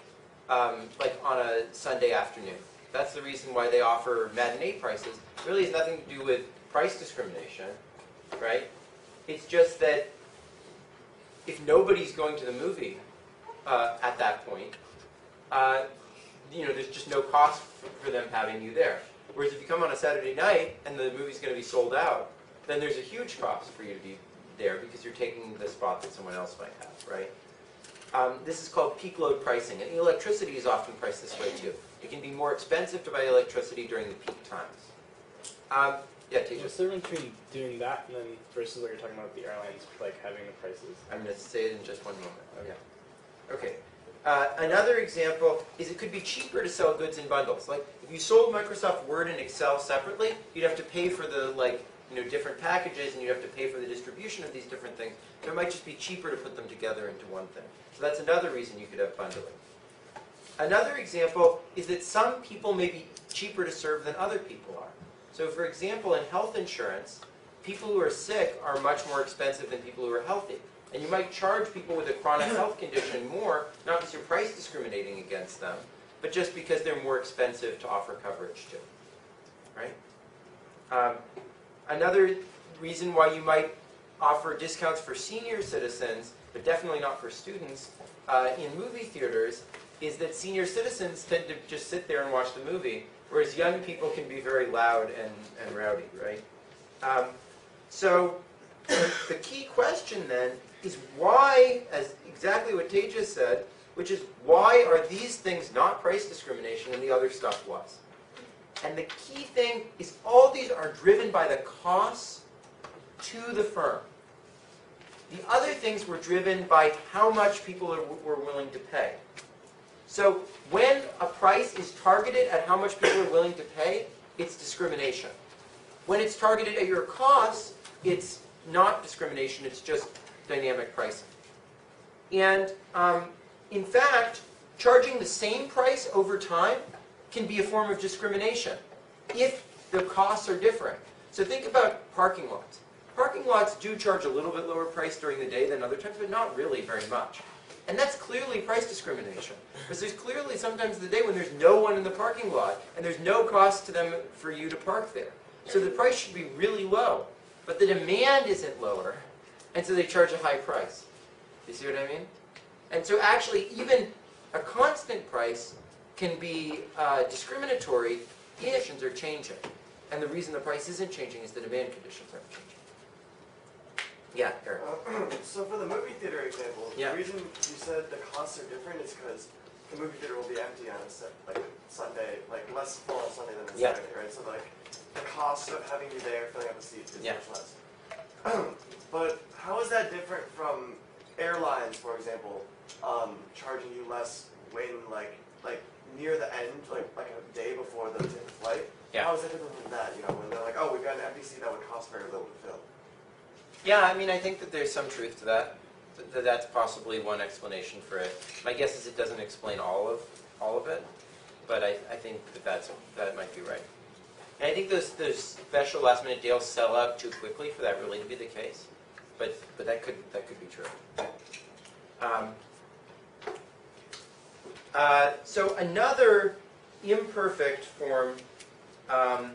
um, like on a Sunday afternoon. That's the reason why they offer matinee prices. It really has nothing to do with price discrimination, right? It's just that if nobody's going to the movie uh, at that point, uh, you know, there's just no cost for them having you there. Whereas if you come on a Saturday night and the movie's going to be sold out, then there's a huge cost for you to be there because you're taking the spot that someone else might have, right? Um, this is called peak load pricing, and electricity is often priced this way too. It can be more expensive to buy electricity during the peak times. Um, yeah, Tejas? What's the difference between doing that and then versus what you're talking about with the airlines, like having the prices? I'm going to say it in just one moment. Okay. Okay. Uh, another example is it could be cheaper to sell goods in bundles. Like if you sold Microsoft Word and Excel separately, you'd have to pay for the like. You know, different packages, and you have to pay for the distribution of these different things. So it might just be cheaper to put them together into one thing. So that's another reason you could have bundling. Another example is that some people may be cheaper to serve than other people are. So for example, in health insurance, people who are sick are much more expensive than people who are healthy. And you might charge people with a chronic health condition more, not because you're price discriminating against them, but just because they're more expensive to offer coverage to. Right? Um, Another reason why you might offer discounts for senior citizens, but definitely not for students, uh, in movie theaters is that senior citizens tend to just sit there and watch the movie, whereas young people can be very loud and, and rowdy, right? Um, so the key question then is why, as exactly what Tejas said, which is why are these things not price discrimination and the other stuff was? And the key thing is all these are driven by the costs to the firm. The other things were driven by how much people are, were willing to pay. So when a price is targeted at how much people are willing to pay, it's discrimination. When it's targeted at your costs, it's not discrimination, it's just dynamic pricing. And um, in fact, charging the same price over time can be a form of discrimination if the costs are different. So think about parking lots. Parking lots do charge a little bit lower price during the day than other times, but not really very much. And that's clearly price discrimination. Because there's clearly sometimes the day when there's no one in the parking lot and there's no cost to them for you to park there. So the price should be really low, but the demand isn't lower, and so they charge a high price. You see what I mean? And so actually even a constant price can be uh, discriminatory. Conditions are changing, and the reason the price isn't changing is the demand conditions aren't changing. Yeah, Eric. Uh, so for the movie theater example, yeah. The reason you said the costs are different is because the movie theater will be empty on a set, like Sunday, like less full on Sunday than a yeah. Saturday, right? So like the cost of having you there filling up the seats is yeah. much less. Um, but how is that different from airlines, for example, um, charging you less when like like near the end, like like a day before the flight, Yeah. How is it different from that? You know, when they're like, oh, we've got an empty seat that would cost very little to fill. Yeah, I mean, I think that there's some truth to that. Th that's possibly one explanation for it. My guess is it doesn't explain all of all of it, but I, I think that that's that might be right. And I think those those special last minute deals sell out too quickly for that really to be the case. But but that could that could be true. Um, uh, so another imperfect form um,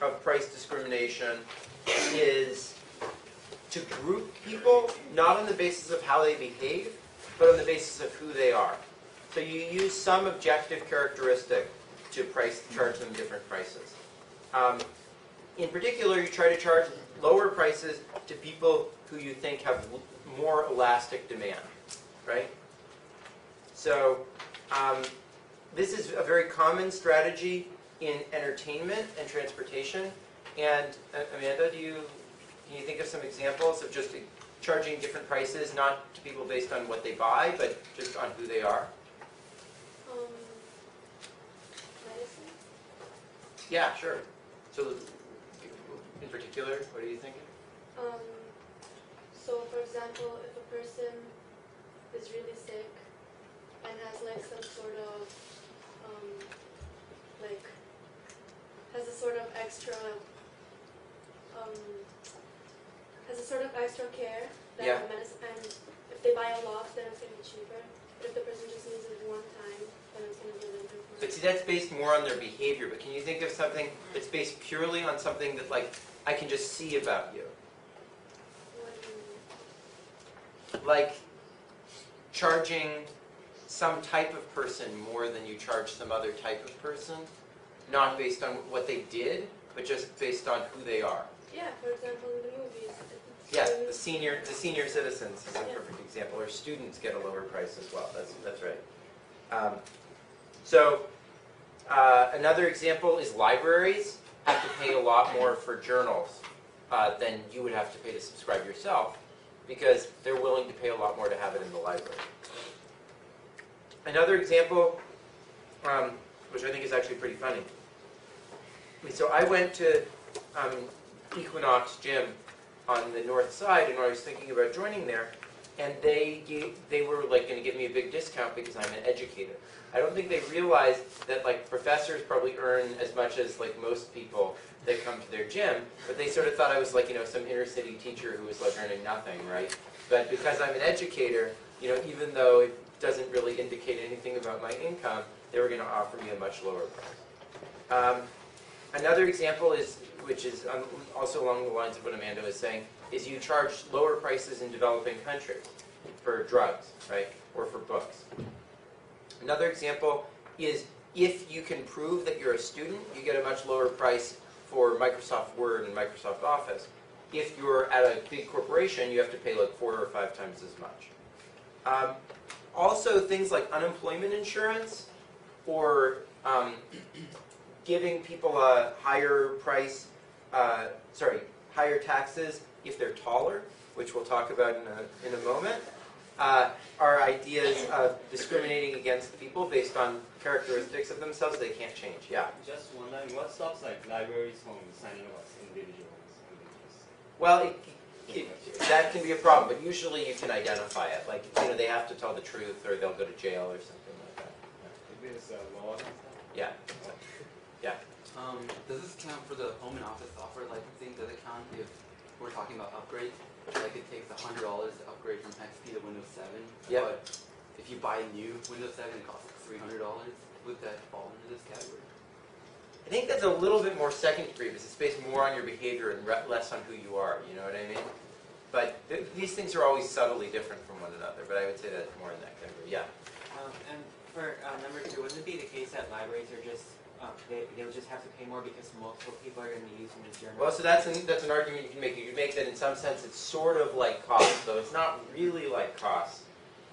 of price discrimination is to group people not on the basis of how they behave, but on the basis of who they are. So you use some objective characteristic to price charge them different prices. Um, in particular, you try to charge lower prices to people who you think have l more elastic demand, right? So um, this is a very common strategy in entertainment and transportation. And uh, Amanda, do you? Can you think of some examples of just charging different prices, not to people based on what they buy, but just on who they are? Um, medicine? Yeah, sure. So, in particular, what are you thinking? Um, so, for example, if a person is really sick and has like some sort of, um, like, has a sort of extra, um, has a sort of extra care that yeah. medicine, and if they buy a lot, then it's going to be cheaper. But if the person just needs it one time, then it's going to be a little bit more. But see, that's based more on their behavior. But can you think of something that's based purely on something that, like, I can just see about you? What do you mean? Like charging some type of person more than you charge some other type of person, not based on what they did, but just based on who they are. Yeah, for example, in the movies. Yeah, the senior the senior citizens is a yeah. perfect example, or students get a lower price as well. That's that's right. Um, so uh, another example is libraries have to pay a lot more for journals uh, than you would have to pay to subscribe yourself, because they're willing to pay a lot more to have it in the library. Another example, um, which I think is actually pretty funny. So I went to um, Equinox gym on the north side, and I was thinking about joining there, and they gave, they were like going to give me a big discount because I'm an educator. I don't think they realized that like professors probably earn as much as like most people that come to their gym, but they sort of thought I was like you know some inner city teacher who was like earning nothing, right? But because I'm an educator, you know even though it doesn't really indicate anything about my income, they were going to offer me a much lower price. Um, another example is, which is um, also along the lines of what Amanda was saying, is you charge lower prices in developing countries for drugs, right, or for books. Another example is if you can prove that you're a student, you get a much lower price for Microsoft Word and Microsoft Office. If you're at a big corporation, you have to pay like four or five times as much. Um, also, things like unemployment insurance or um, giving people a higher price, uh, sorry, higher taxes if they're taller, which we'll talk about in a, in a moment, uh, are ideas of discriminating against people based on characteristics of themselves they can't change. Yeah? Just wondering, what stops like libraries from signing up as individuals? Well, it, it, that can be a problem, but usually you can identify it. Like, you know, they have to tell the truth or they'll go to jail or something like that. Yeah. Is there a law and stuff? Yeah. Yeah. Um, does this count for the home and office software licensing? Does it count if we're talking about upgrades? Like it takes a hundred dollars to upgrade from X P to Windows seven. Yeah. But if you buy a new Windows seven, it costs three hundred dollars. Would that fall into this category? I think that's a little bit more second degree because it's based more on your behavior and less on who you are. You know what I mean? But th these things are always subtly different from one another. But I would say that's more in that category. Yeah. Um, and for uh, number two, wouldn't it be the case that libraries are just Um, they, they would just have to pay more because multiple people are going to be using the journal? Well, so that's an, that's an argument you can make. You can make that in some sense it's sort of like cost, though it's not really like cost,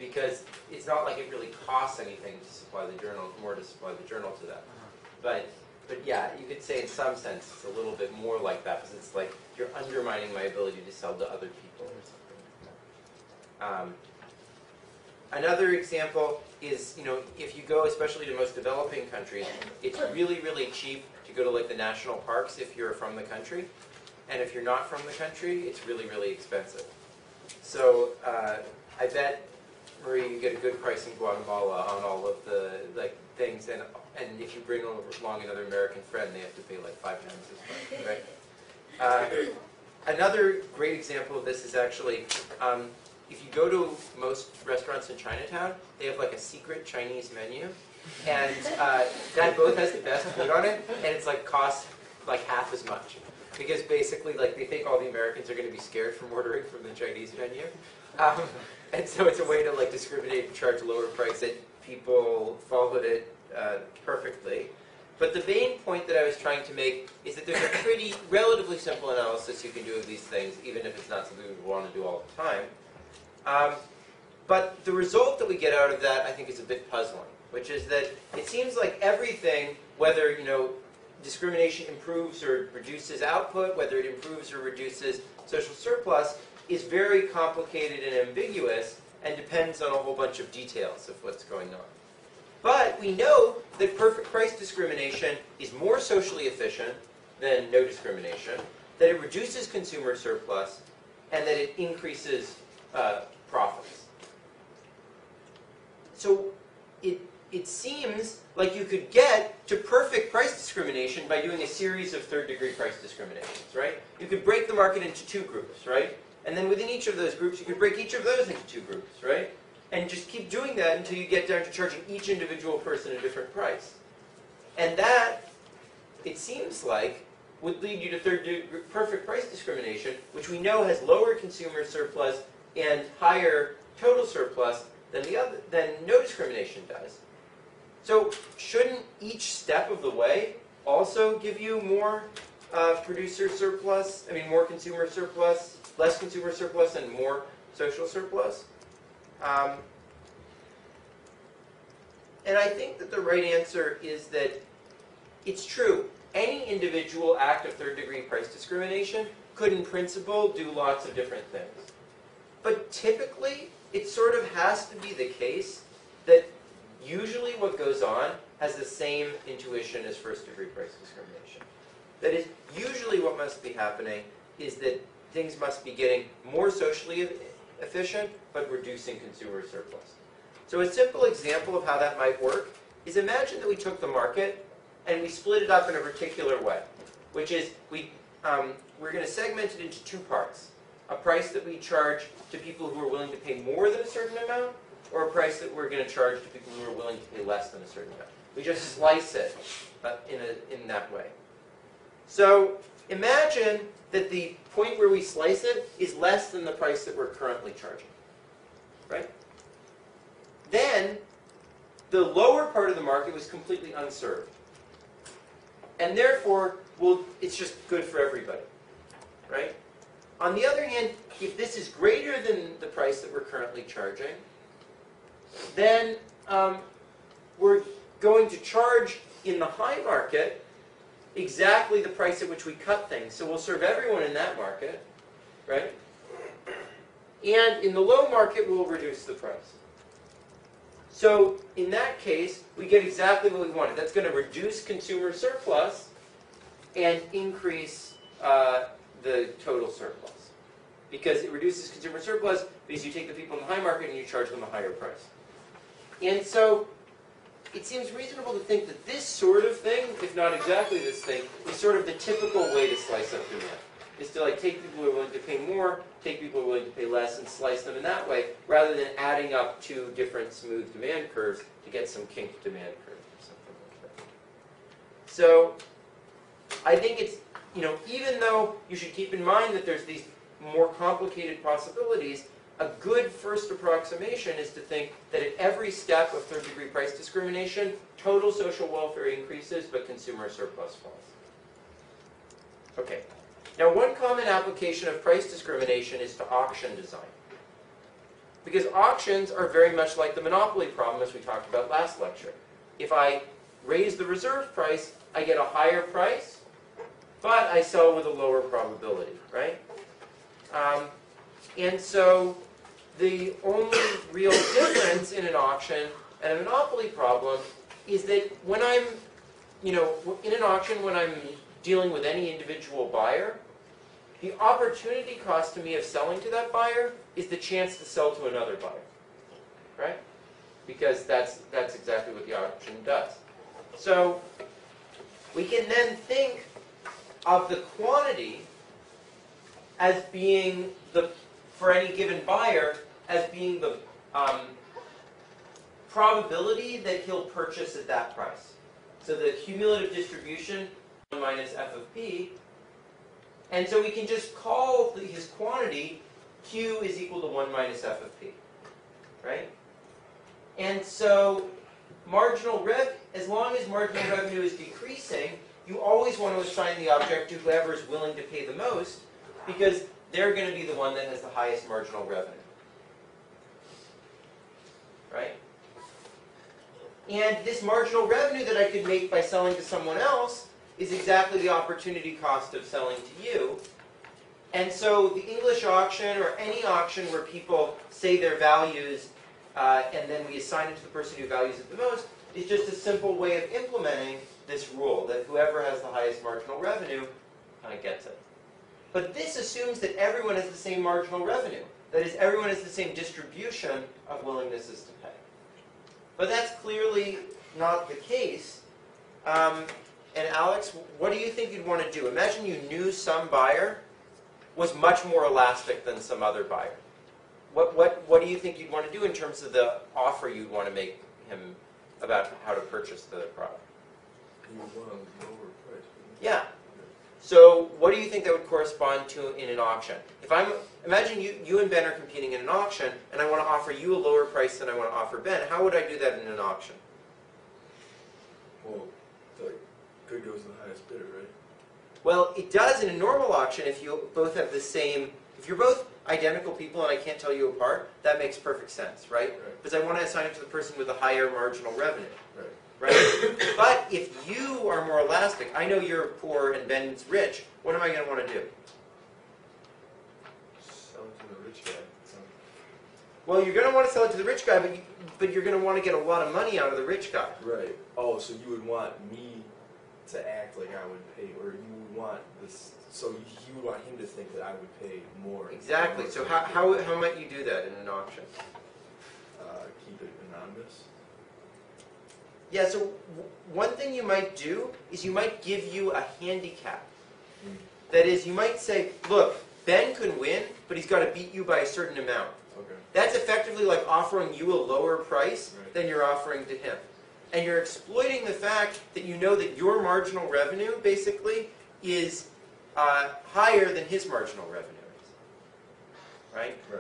because it's not like it really costs anything to supply the journal, more to supply the journal to them. Uh-huh. But but yeah, you could say in some sense it's a little bit more like that, because it's like you're undermining my ability to sell to other people or something like that. Um, Another example is, you know, if you go especially to most developing countries, it's really, really cheap to go to like the national parks if you're from the country. And if you're not from the country, it's really, really expensive. So uh, I bet, Marie, you get a good price in Guatemala on all of the like things. And and if you bring along another American friend, they have to pay like five times as much, right? Uh, another great example of this is actually, um, if you go to most restaurants in Chinatown, they have like a secret Chinese menu. And uh, that both has the best food on it, and it's like costs like half as much. Because basically, like, they think all the Americans are going to be scared from ordering from the Chinese menu. Um, and so it's a way to, like, discriminate and charge a lower price, and people followed it uh, perfectly. But the main point that I was trying to make is that there's a pretty, relatively simple analysis you can do of these things, even if it's not something we want to do all the time. Um, but the result that we get out of that, I think, is a bit puzzling, which is that it seems like everything, whether, you know, discrimination improves or reduces output, whether it improves or reduces social surplus, is very complicated and ambiguous and depends on a whole bunch of details of what's going on. But we know that perfect price discrimination is more socially efficient than no discrimination, that it reduces consumer surplus, and that it increases uh, profits. So it It seems like you could get to perfect price discrimination by doing a series of third-degree price discriminations, right? You could break the market into two groups, right? And then within each of those groups, you could break each of those into two groups, right? And just keep doing that until you get down to charging each individual person a different price. And that, it seems like, would lead you to third-degree perfect price discrimination, which we know has lower consumer surplus and higher total surplus than the other, than no discrimination does. So shouldn't each step of the way also give you more uh, producer surplus, I mean more consumer surplus, less consumer surplus, and more social surplus? Um, and I think that the right answer is that it's true. Any individual act of third-degree price discrimination could, in principle, do lots of different things. But typically, it sort of has to be the case that usually what goes on has the same intuition as first-degree price discrimination. That is, usually what must be happening is that things must be getting more socially efficient, but reducing consumer surplus. So a simple example of how that might work is imagine that we took the market and we split it up in a particular way, which is we, um, we're going to segment it into two parts. A price that we charge to people who are willing to pay more than a certain amount, or a price that we're going to charge to people who are willing to pay less than a certain amount. We just slice it in, a, in that way. So imagine that the point where we slice it is less than the price that we're currently charging, right? Then the lower part of the market was completely unserved. And therefore, well, it's just good for everybody, right? On the other hand, if this is greater than the price that we're currently charging, then um, we're going to charge in the high market exactly the price at which we cut things. So we'll serve everyone in that market, right? And in the low market, we'll reduce the price. So in that case, we get exactly what we wanted. That's going to reduce consumer surplus and increase uh, the total surplus. Because it reduces consumer surplus because you take the people in the high market and you charge them a higher price. And so it seems reasonable to think that this sort of thing, if not exactly this thing, is sort of the typical way to slice up demand. Is to like take people who are willing to pay more, take people who are willing to pay less, and slice them in that way, rather than adding up two different smooth demand curves to get some kinked demand curve or something like that. So I think it's, you know, even though you should keep in mind that there's these more complicated possibilities, a good first approximation is to think that at every step of third-degree price discrimination, total social welfare increases, but consumer surplus falls. Okay. Now, one common application of price discrimination is to auction design. Because auctions are very much like the monopoly problem as we talked about last lecture. If I raise the reserve price, I get a higher price, but I sell with a lower probability, right? Um, and so the only real difference in an auction and a monopoly problem is that when I'm you know, in an auction, when I'm dealing with any individual buyer, the opportunity cost to me of selling to that buyer is the chance to sell to another buyer, right? Because that's, that's exactly what the auction does. So we can then think of the quantity as being the, for any given buyer, as being the um, probability that he'll purchase at that price. So the cumulative distribution, one minus f of p, and so we can just call the, his quantity q is equal to one minus f of p, right? And so marginal rev, as long as marginal revenue is decreasing, you always want to assign the object to whoever is willing to pay the most, because they're going to be the one that has the highest marginal revenue, right? And this marginal revenue that I could make by selling to someone else is exactly the opportunity cost of selling to you. And so the English auction, or any auction where people say their values uh, and then we assign it to the person who values it the most, is just a simple way of implementing this rule that whoever has the highest marginal revenue kind of gets it. But this assumes that everyone has the same marginal revenue. That is, everyone has the same distribution of willingnesses to pay. But that's clearly not the case. Um, and Alex, what do you think you'd want to do? Imagine you knew some buyer was much more elastic than some other buyer. What, what, what do you think you'd want to do in terms of the offer you'd want to make him about how to purchase the product? You want to overprice. Yeah. So what do you think that would correspond to in an auction? If I'm, imagine you, you and Ben are competing in an auction, and I want to offer you a lower price than I want to offer Ben. How would I do that in an auction? Well, like, good goes to the highest bidder, right? Well, it does in a normal auction if you both have the same, if you're both identical people and I can't tell you apart, that makes perfect sense, right? Right. Because I want to assign it to the person with the higher marginal revenue. Right. Right? But if you are more elastic, I know you're poor and Ben's rich, what am I going to want to do? Sell it to the rich guy. Well, you're going to want to sell it to the rich guy, but, you, but you're going to want to get a lot of money out of the rich guy. Right. Oh, so you would want me to act like I would pay, or you would want this, so you would want him to think that I would pay more. Exactly. More so how, how, how might you do that in an auction? Uh, keep it anonymous. Yeah, so one thing you might do is you might give you a handicap. That is, you might say, look, Ben can win, but he's got to beat you by a certain amount. Okay. That's effectively like offering you a lower price right. than you're offering to him. And you're exploiting the fact that you know that your marginal revenue, basically, is uh, higher than his marginal revenue is. Right? Right.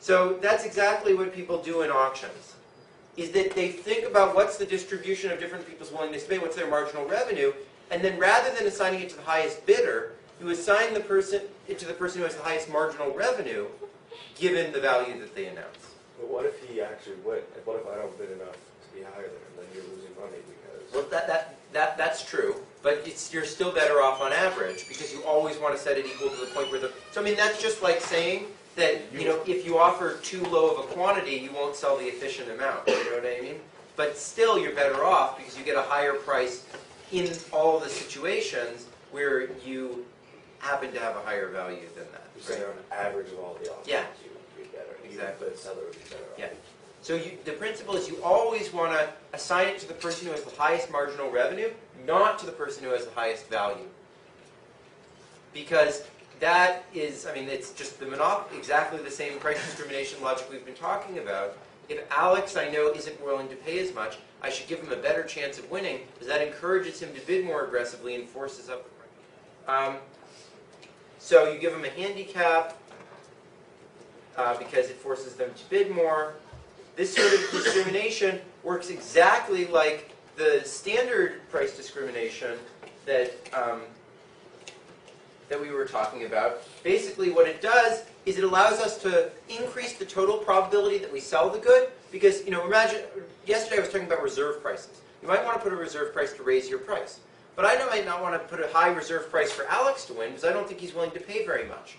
So that's exactly what people do in auctions. Is that they think about what's the distribution of different people's willingness to pay, what's their marginal revenue, and then rather than assigning it to the highest bidder, you assign the person it to the person who has the highest marginal revenue, given the value that they announce. But what if he actually went? What if I don't bid enough to be higher than him? Then you're losing money because. Well, that that that that's true, but it's you're still better off on average because you always want to set it equal to the point where the. So I mean, that's just like saying. That, you know, if you offer too low of a quantity, you won't sell the efficient amount, you know what I mean? But still, you're better off because you get a higher price in all the situations where you happen to have a higher value than that. You're saying on average of all the auctions, yeah. You would be better. Exactly. The seller would be better off. Yeah. So you, the principle is you always want to assign it to the person who has the highest marginal revenue, not to the person who has the highest value. Because... that is, I mean, it's just the monop- exactly the same price discrimination logic we've been talking about. If Alex, I know, isn't willing to pay as much, I should give him a better chance of winning because that encourages him to bid more aggressively and forces up the price. Um, so you give him a handicap uh, because it forces them to bid more. This sort of discrimination works exactly like the standard price discrimination that... Um, that we were talking about. Basically what it does is it allows us to increase the total probability that we sell the good because, you know, imagine, yesterday I was talking about reserve prices. You might want to put a reserve price to raise your price. But I might not want to put a high reserve price for Alex to win because I don't think he's willing to pay very much.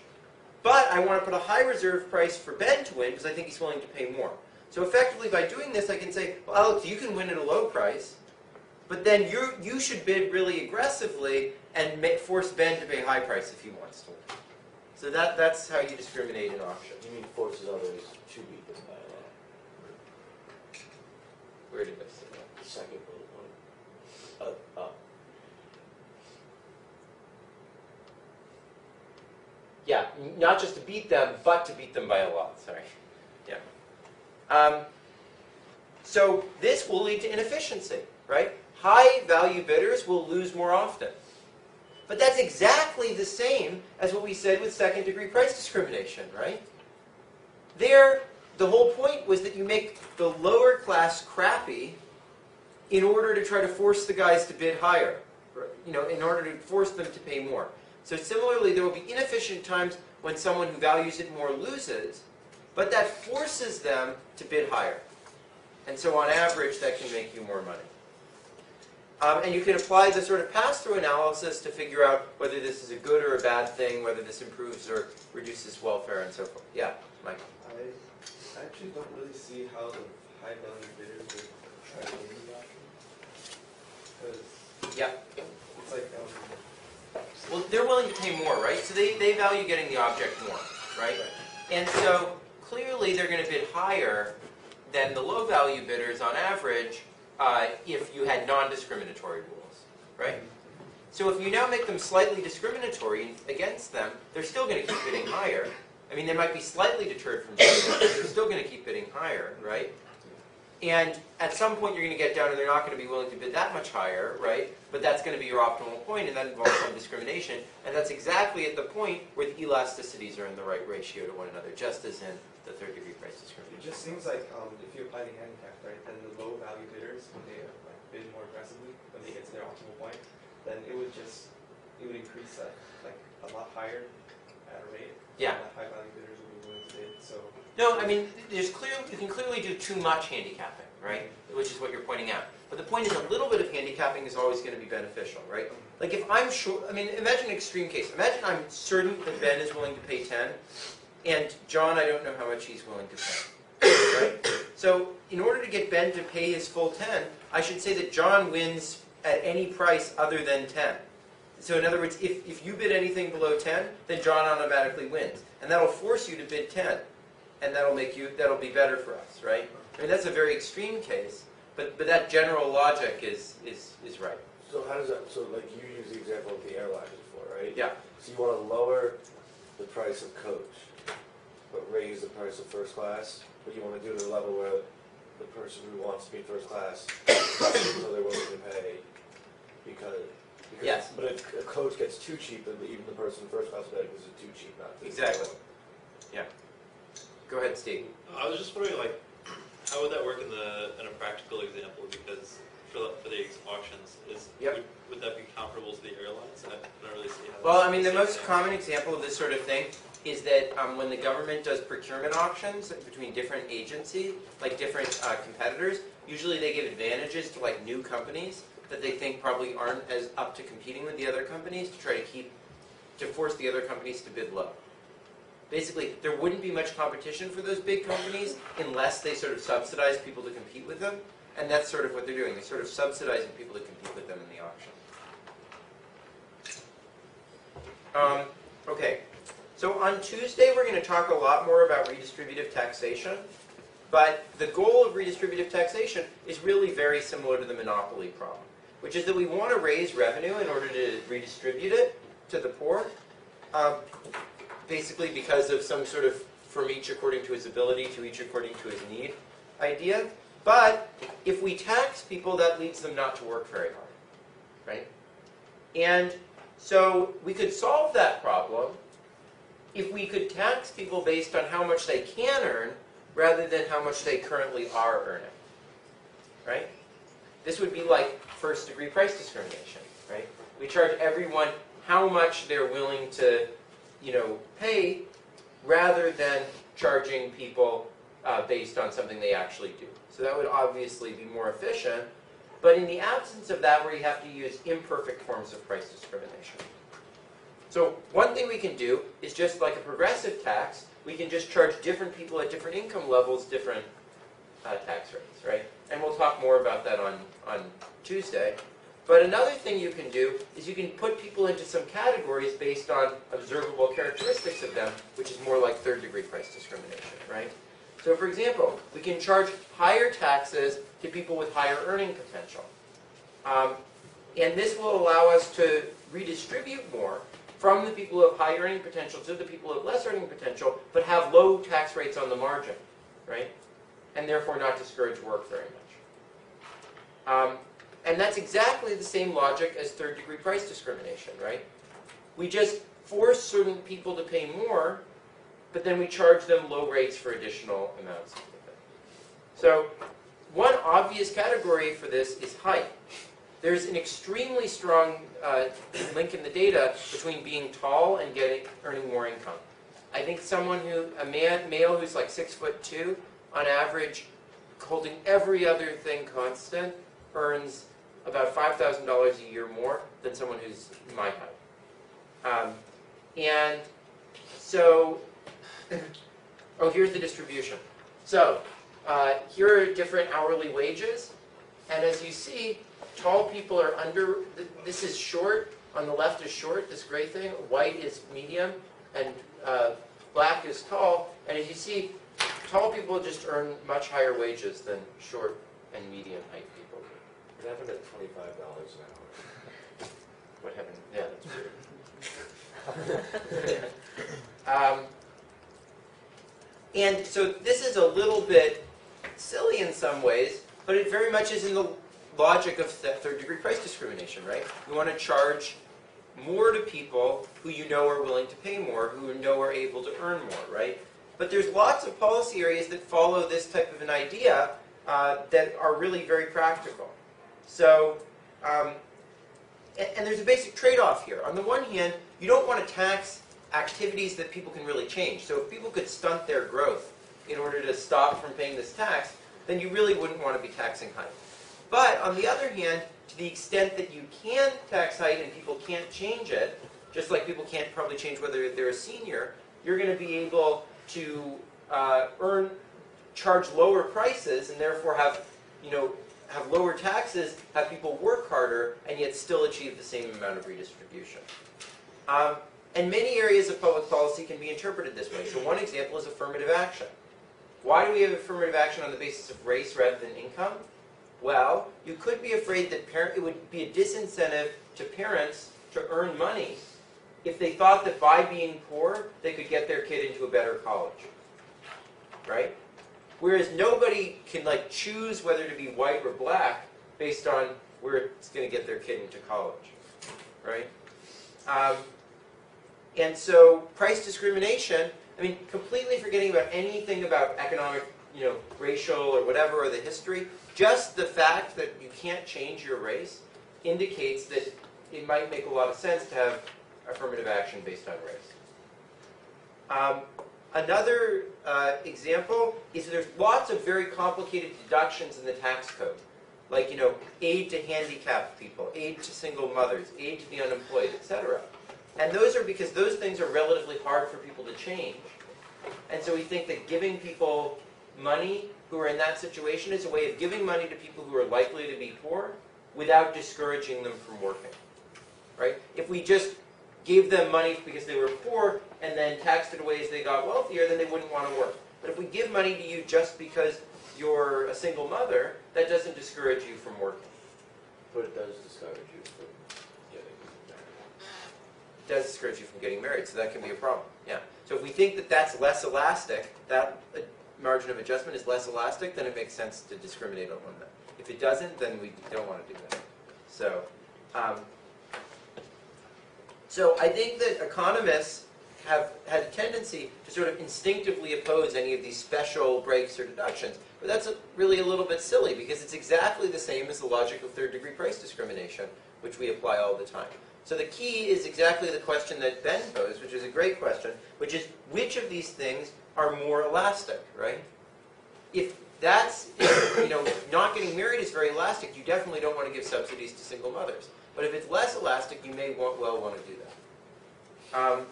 But I want to put a high reserve price for Ben to win because I think he's willing to pay more. So effectively by doing this I can say, well, Alex, you can win at a low price, But then you you should bid really aggressively and make, force Ben to pay a high price if he wants to. So that that's how you discriminate in auction. You mean forces others to be bid by a lot. Where did I say that? The second bullet point. Uh, uh. Yeah, not just to beat them, but to beat them by a lot. Sorry. Yeah. Um, so this will lead to inefficiency, right? High value bidders will lose more often. But that's exactly the same as what we said with second degree price discrimination, right? There, the whole point was that you make the lower class crappy in order to try to force the guys to bid higher, you know, in order to force them to pay more. So similarly, there will be inefficient times when someone who values it more loses, but that forces them to bid higher. And so on average, that can make you more money. Um, and you can apply the sort of pass-through analysis to figure out whether this is a good or a bad thing, whether this improves or reduces welfare and so forth. Yeah, Mike? I actually don't really see how the high-value bidders would try to win the auction. Because yeah. It's like, um, well, they're willing to pay more, right? So they, they value getting the object more, right? right? And so clearly they're going to bid higher than the low-value bidders on average, Uh, if you had non-discriminatory rules, right? So if you now make them slightly discriminatory against them, they're still going to keep bidding higher. I mean, they might be slightly deterred from doing that, but they're still going to keep bidding higher, right? And at some point you're going to get down and they're not going to be willing to bid that much higher, right? But that's going to be your optimal point, and that involves some discrimination. And that's exactly at the point where the elasticities are in the right ratio to one another, just as in the third degree price discrimination. It just seems like um, if you apply the handicap, right, then the low value bidders, when they like, bid more aggressively, when they get to their optimal point, then it would just, it would increase that, like a lot higher at a rate. Yeah. The high value bidders would be willing to bid. So. No, I mean, there's clear, you can clearly do too much handicapping, right, which is what you're pointing out. But the point is a little bit of handicapping is always going to be beneficial, right? Like if I'm sure, I mean, imagine an extreme case. Imagine I'm certain that Ben is willing to pay ten. And John, I don't know how much he's willing to pay, right? So in order to get Ben to pay his full ten, I should say that John wins at any price other than ten. So in other words, if, if you bid anything below ten, then John automatically wins. And that'll force you to bid ten. And that'll make you, that'll be better for us, right? I mean, that's a very extreme case, but, but that general logic is, is, is right. So how does that, so like you use the example of the airline before, right? Yeah. So you want to lower the price of coach, but raise the price of first class, but you want to do it at a level where the person who wants to be first class, so they're willing to pay because, because yes. But if a coach gets too cheap, then even the person in first class will be like, this is too cheap, not this. Exactly. Yeah. Go ahead, Steve. I was just wondering, like, how would that work in the in a practical example? Because for, for the auctions, is yep. would, would that be comparable to the airlines? I don't really see how. Well, I mean, the most example. common example of this sort of thing is that um, when the government does procurement auctions between different agencies, like different uh, competitors, usually they give advantages to like new companies that they think probably aren't as up to competing with the other companies to try to keep, to force the other companies to bid low. Basically, there wouldn't be much competition for those big companies unless they sort of subsidize people to compete with them, and that's sort of what they're doing. They're sort of subsidizing people to compete with them in the auction. Um, okay. So on Tuesday, we're going to talk a lot more about redistributive taxation. But the goal of redistributive taxation is really very similar to the monopoly problem, which is that we want to raise revenue in order to redistribute it to the poor, um, basically because of some sort of from each according to his ability to each according to his need idea. But if we tax people, that leads them not to work very hard, right? And so we could solve that problem if we could tax people based on how much they can earn rather than how much they currently are earning, right? This would be like first degree price discrimination, right? We charge everyone how much they're willing to, you know, pay rather than charging people uh, based on something they actually do. So that would obviously be more efficient, but in the absence of that, where you have to use imperfect forms of price discrimination. So one thing we can do is just like a progressive tax, we can just charge different people at different income levels different uh, tax rates, right? And we'll talk more about that on, on Tuesday. But another thing you can do is you can put people into some categories based on observable characteristics of them, which is more like third-degree price discrimination, right? So, for example, we can charge higher taxes to people with higher earning potential. Um, and this will allow us to redistribute more from the people who have high earning potential to the people who have less earning potential, but have low tax rates on the margin, right? And therefore not discourage work very much. Um, and that's exactly the same logic as third-degree price discrimination, right? We just force certain people to pay more, but then we charge them low rates for additional amounts of it. So one obvious category for this is height. There's an extremely strong uh, link in the data between being tall and getting earning more income. I think someone who, a man, male who's like six foot two, on average, holding every other thing constant, earns about five thousand dollars a year more than someone who's my height. Um, and so, oh, here's the distribution. So, uh, here are different hourly wages, and as you see, tall people are under, this is short, on the left is short, this gray thing, white is medium, and uh, black is tall. And as you see, tall people just earn much higher wages than short and medium height people. What happened at twenty-five dollars an hour? What happened? Yeah, that's weird. um, and so this is a little bit silly in some ways, but it very much is in the logic of third-degree price discrimination, right? You want to charge more to people who you know are willing to pay more, who you know are able to earn more, right? But there's lots of policy areas that follow this type of an idea uh, that are really very practical. So, um, and, and there's a basic trade-off here. On the one hand, you don't want to tax activities that people can really change. So if people could stunt their growth in order to stop from paying this tax, then you really wouldn't want to be taxing height. But on the other hand, to the extent that you can tax height and people can't change it, just like people can't probably change whether they're a senior, you're going to be able to uh, earn, charge lower prices, and therefore have, you know, have lower taxes, have people work harder, and yet still achieve the same amount of redistribution. Um, and many areas of public policy can be interpreted this way. So one example is affirmative action. Why do we have affirmative action on the basis of race rather than income? Well, you could be afraid that parent, it would be a disincentive to parents to earn money if they thought that by being poor, they could get their kid into a better college, right? Whereas nobody can like choose whether to be white or black based on where it's going to get their kid into college, right? Um, and so price discrimination, I mean, completely forgetting about anything about economic, you know, racial or whatever, or the history, just the fact that you can't change your race indicates that it might make a lot of sense to have affirmative action based on race. Um, another uh, example is there's lots of very complicated deductions in the tax code, like, you know, aid to handicapped people, aid to single mothers, aid to the unemployed, et cetera. And those are because those things are relatively hard for people to change. And so we think that giving people money who are in that situation is a way of giving money to people who are likely to be poor without discouraging them from working, right? If we just gave them money because they were poor and then taxed it away as they got wealthier, then they wouldn't want to work. But if we give money to you just because you're a single mother, that doesn't discourage you from working. But it does discourage you from getting married. It does discourage you from getting married, so that can be a problem, yeah. So if we think that that's less elastic, that uh, margin of adjustment is less elastic, then it makes sense to discriminate on that. If it doesn't, then we don't want to do that. So, um, so I think that economists have had a tendency to sort of instinctively oppose any of these special breaks or deductions, but that's a, really a little bit silly because it's exactly the same as the logic of third-degree price discrimination, which we apply all the time. So the key is exactly the question that Ben posed, which is a great question, which is which of these things are more elastic, right? If that's, if, you know, not getting married is very elastic, you definitely don't want to give subsidies to single mothers. But if it's less elastic, you may want, well want to do that. Um,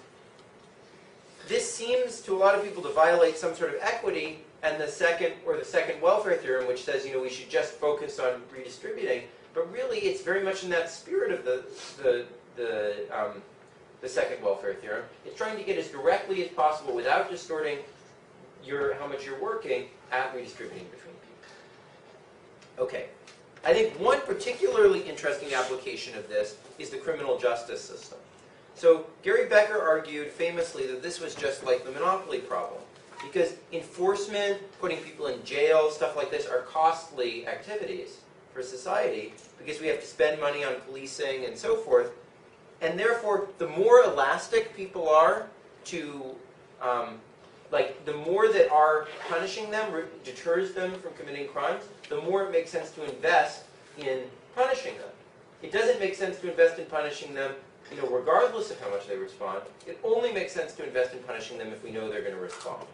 this seems to a lot of people to violate some sort of equity and the second, or the second welfare theorem, which says, you know, we should just focus on redistributing. But really, it's very much in that spirit of the the the um, the second welfare theorem. It's trying to get as directly as possible without distorting your how much you're working at redistributing between people. Okay. I think one particularly interesting application of this is the criminal justice system. So Gary Becker argued famously that this was just like the monopoly problem, because enforcement, putting people in jail, stuff like this are costly activities for society because we have to spend money on policing and so forth. And therefore, the more elastic people are to, um, like, the more that our punishing them deters them from committing crimes, the more it makes sense to invest in punishing them. It doesn't make sense to invest in punishing them, you know, regardless of how much they respond. It only makes sense to invest in punishing them if we know they're going to respond.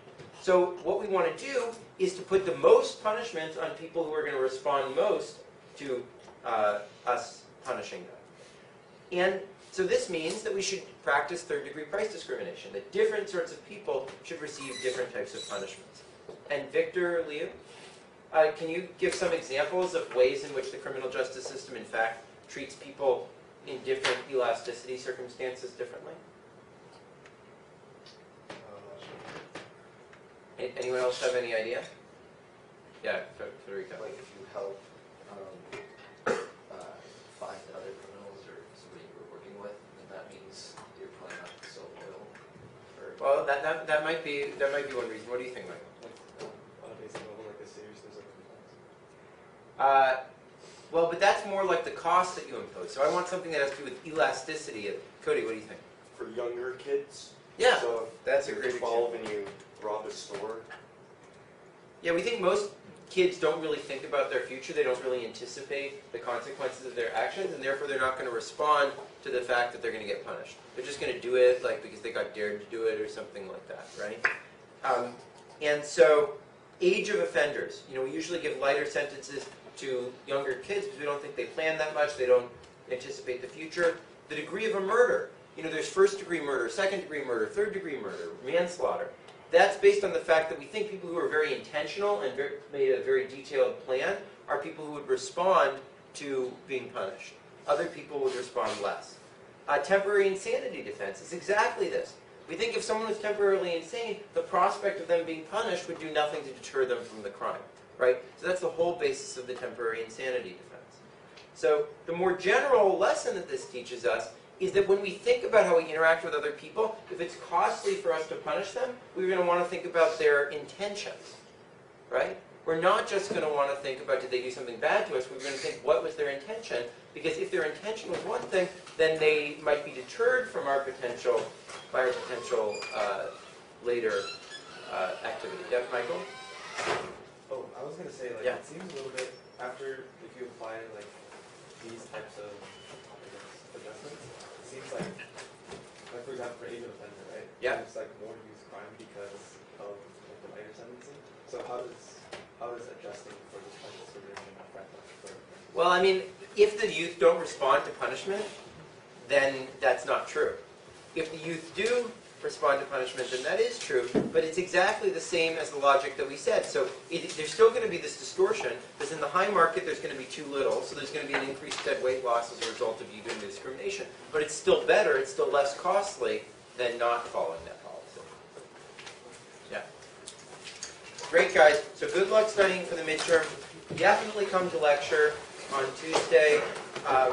So what we want to do is to put the most punishment on people who are going to respond most to uh, us punishing them. And so this means that we should practice third-degree price discrimination, that different sorts of people should receive different types of punishments. And Victor, Liu, uh, can you give some examples of ways in which the criminal justice system, in fact, treats people in different elasticity circumstances differently? Anyone else have any idea? Yeah, Federico. Like if you help um, uh, find other criminals or somebody you were working with, then that means you're probably not so loyal. Well, that, that that might be that might be one reason. What do you think, Michael? Uh, well, but that's more like the cost that you impose. So I want something that has to do with elasticity. Cody, what do you think? For younger kids. Yeah, so if that's a great example. When you rob a store. Yeah, we think most kids don't really think about their future. They don't really anticipate the consequences of their actions, and therefore they're not going to respond to the fact that they're going to get punished. They're just going to do it, like, because they got dared to do it or something like that, right? Um, and so, age of offenders. You know, we usually give lighter sentences to younger kids because we don't think they plan that much. They don't anticipate the future. The degree of a murder. You know, there's first-degree murder, second-degree murder, third-degree murder, manslaughter. That's based on the fact that we think people who are very intentional and very, made a very detailed plan are people who would respond to being punished. Other people would respond less. Uh, temporary insanity defense is exactly this. We think if someone was temporarily insane, the prospect of them being punished would do nothing to deter them from the crime, right? So that's the whole basis of the temporary insanity defense. So the more general lesson that this teaches us is that when we think about how we interact with other people, if it's costly for us to punish them, we're going to want to think about their intentions, right? We're not just going to want to think about, did they do something bad to us? We're going to think, what was their intention? Because if their intention was one thing, then they might be deterred from our potential, by our potential uh, later uh, activity. Yeah, Michael? Oh, I was going to say, like, yeah. It seems a little bit, after, if you apply, like, these types of adjustments, seems like, like for example, for age of offender, right? Yeah. It's like more youth crime because of like, the lighter sentencing. So how does how does adjusting for this type of supervision affect that? Well, I mean, if the youth don't respond to punishment, then that's not true. If the youth do respond to punishment, then that is true. But it's exactly the same as the logic that we said. So it, there's still going to be this distortion, because in the high market there's going to be too little, so there's going to be an increased dead weight loss as a result of you doing the discrimination. But it's still better, it's still less costly than not following that policy. Yeah. Great, guys. So good luck studying for the midterm. Definitely come to lecture on Tuesday. Uh,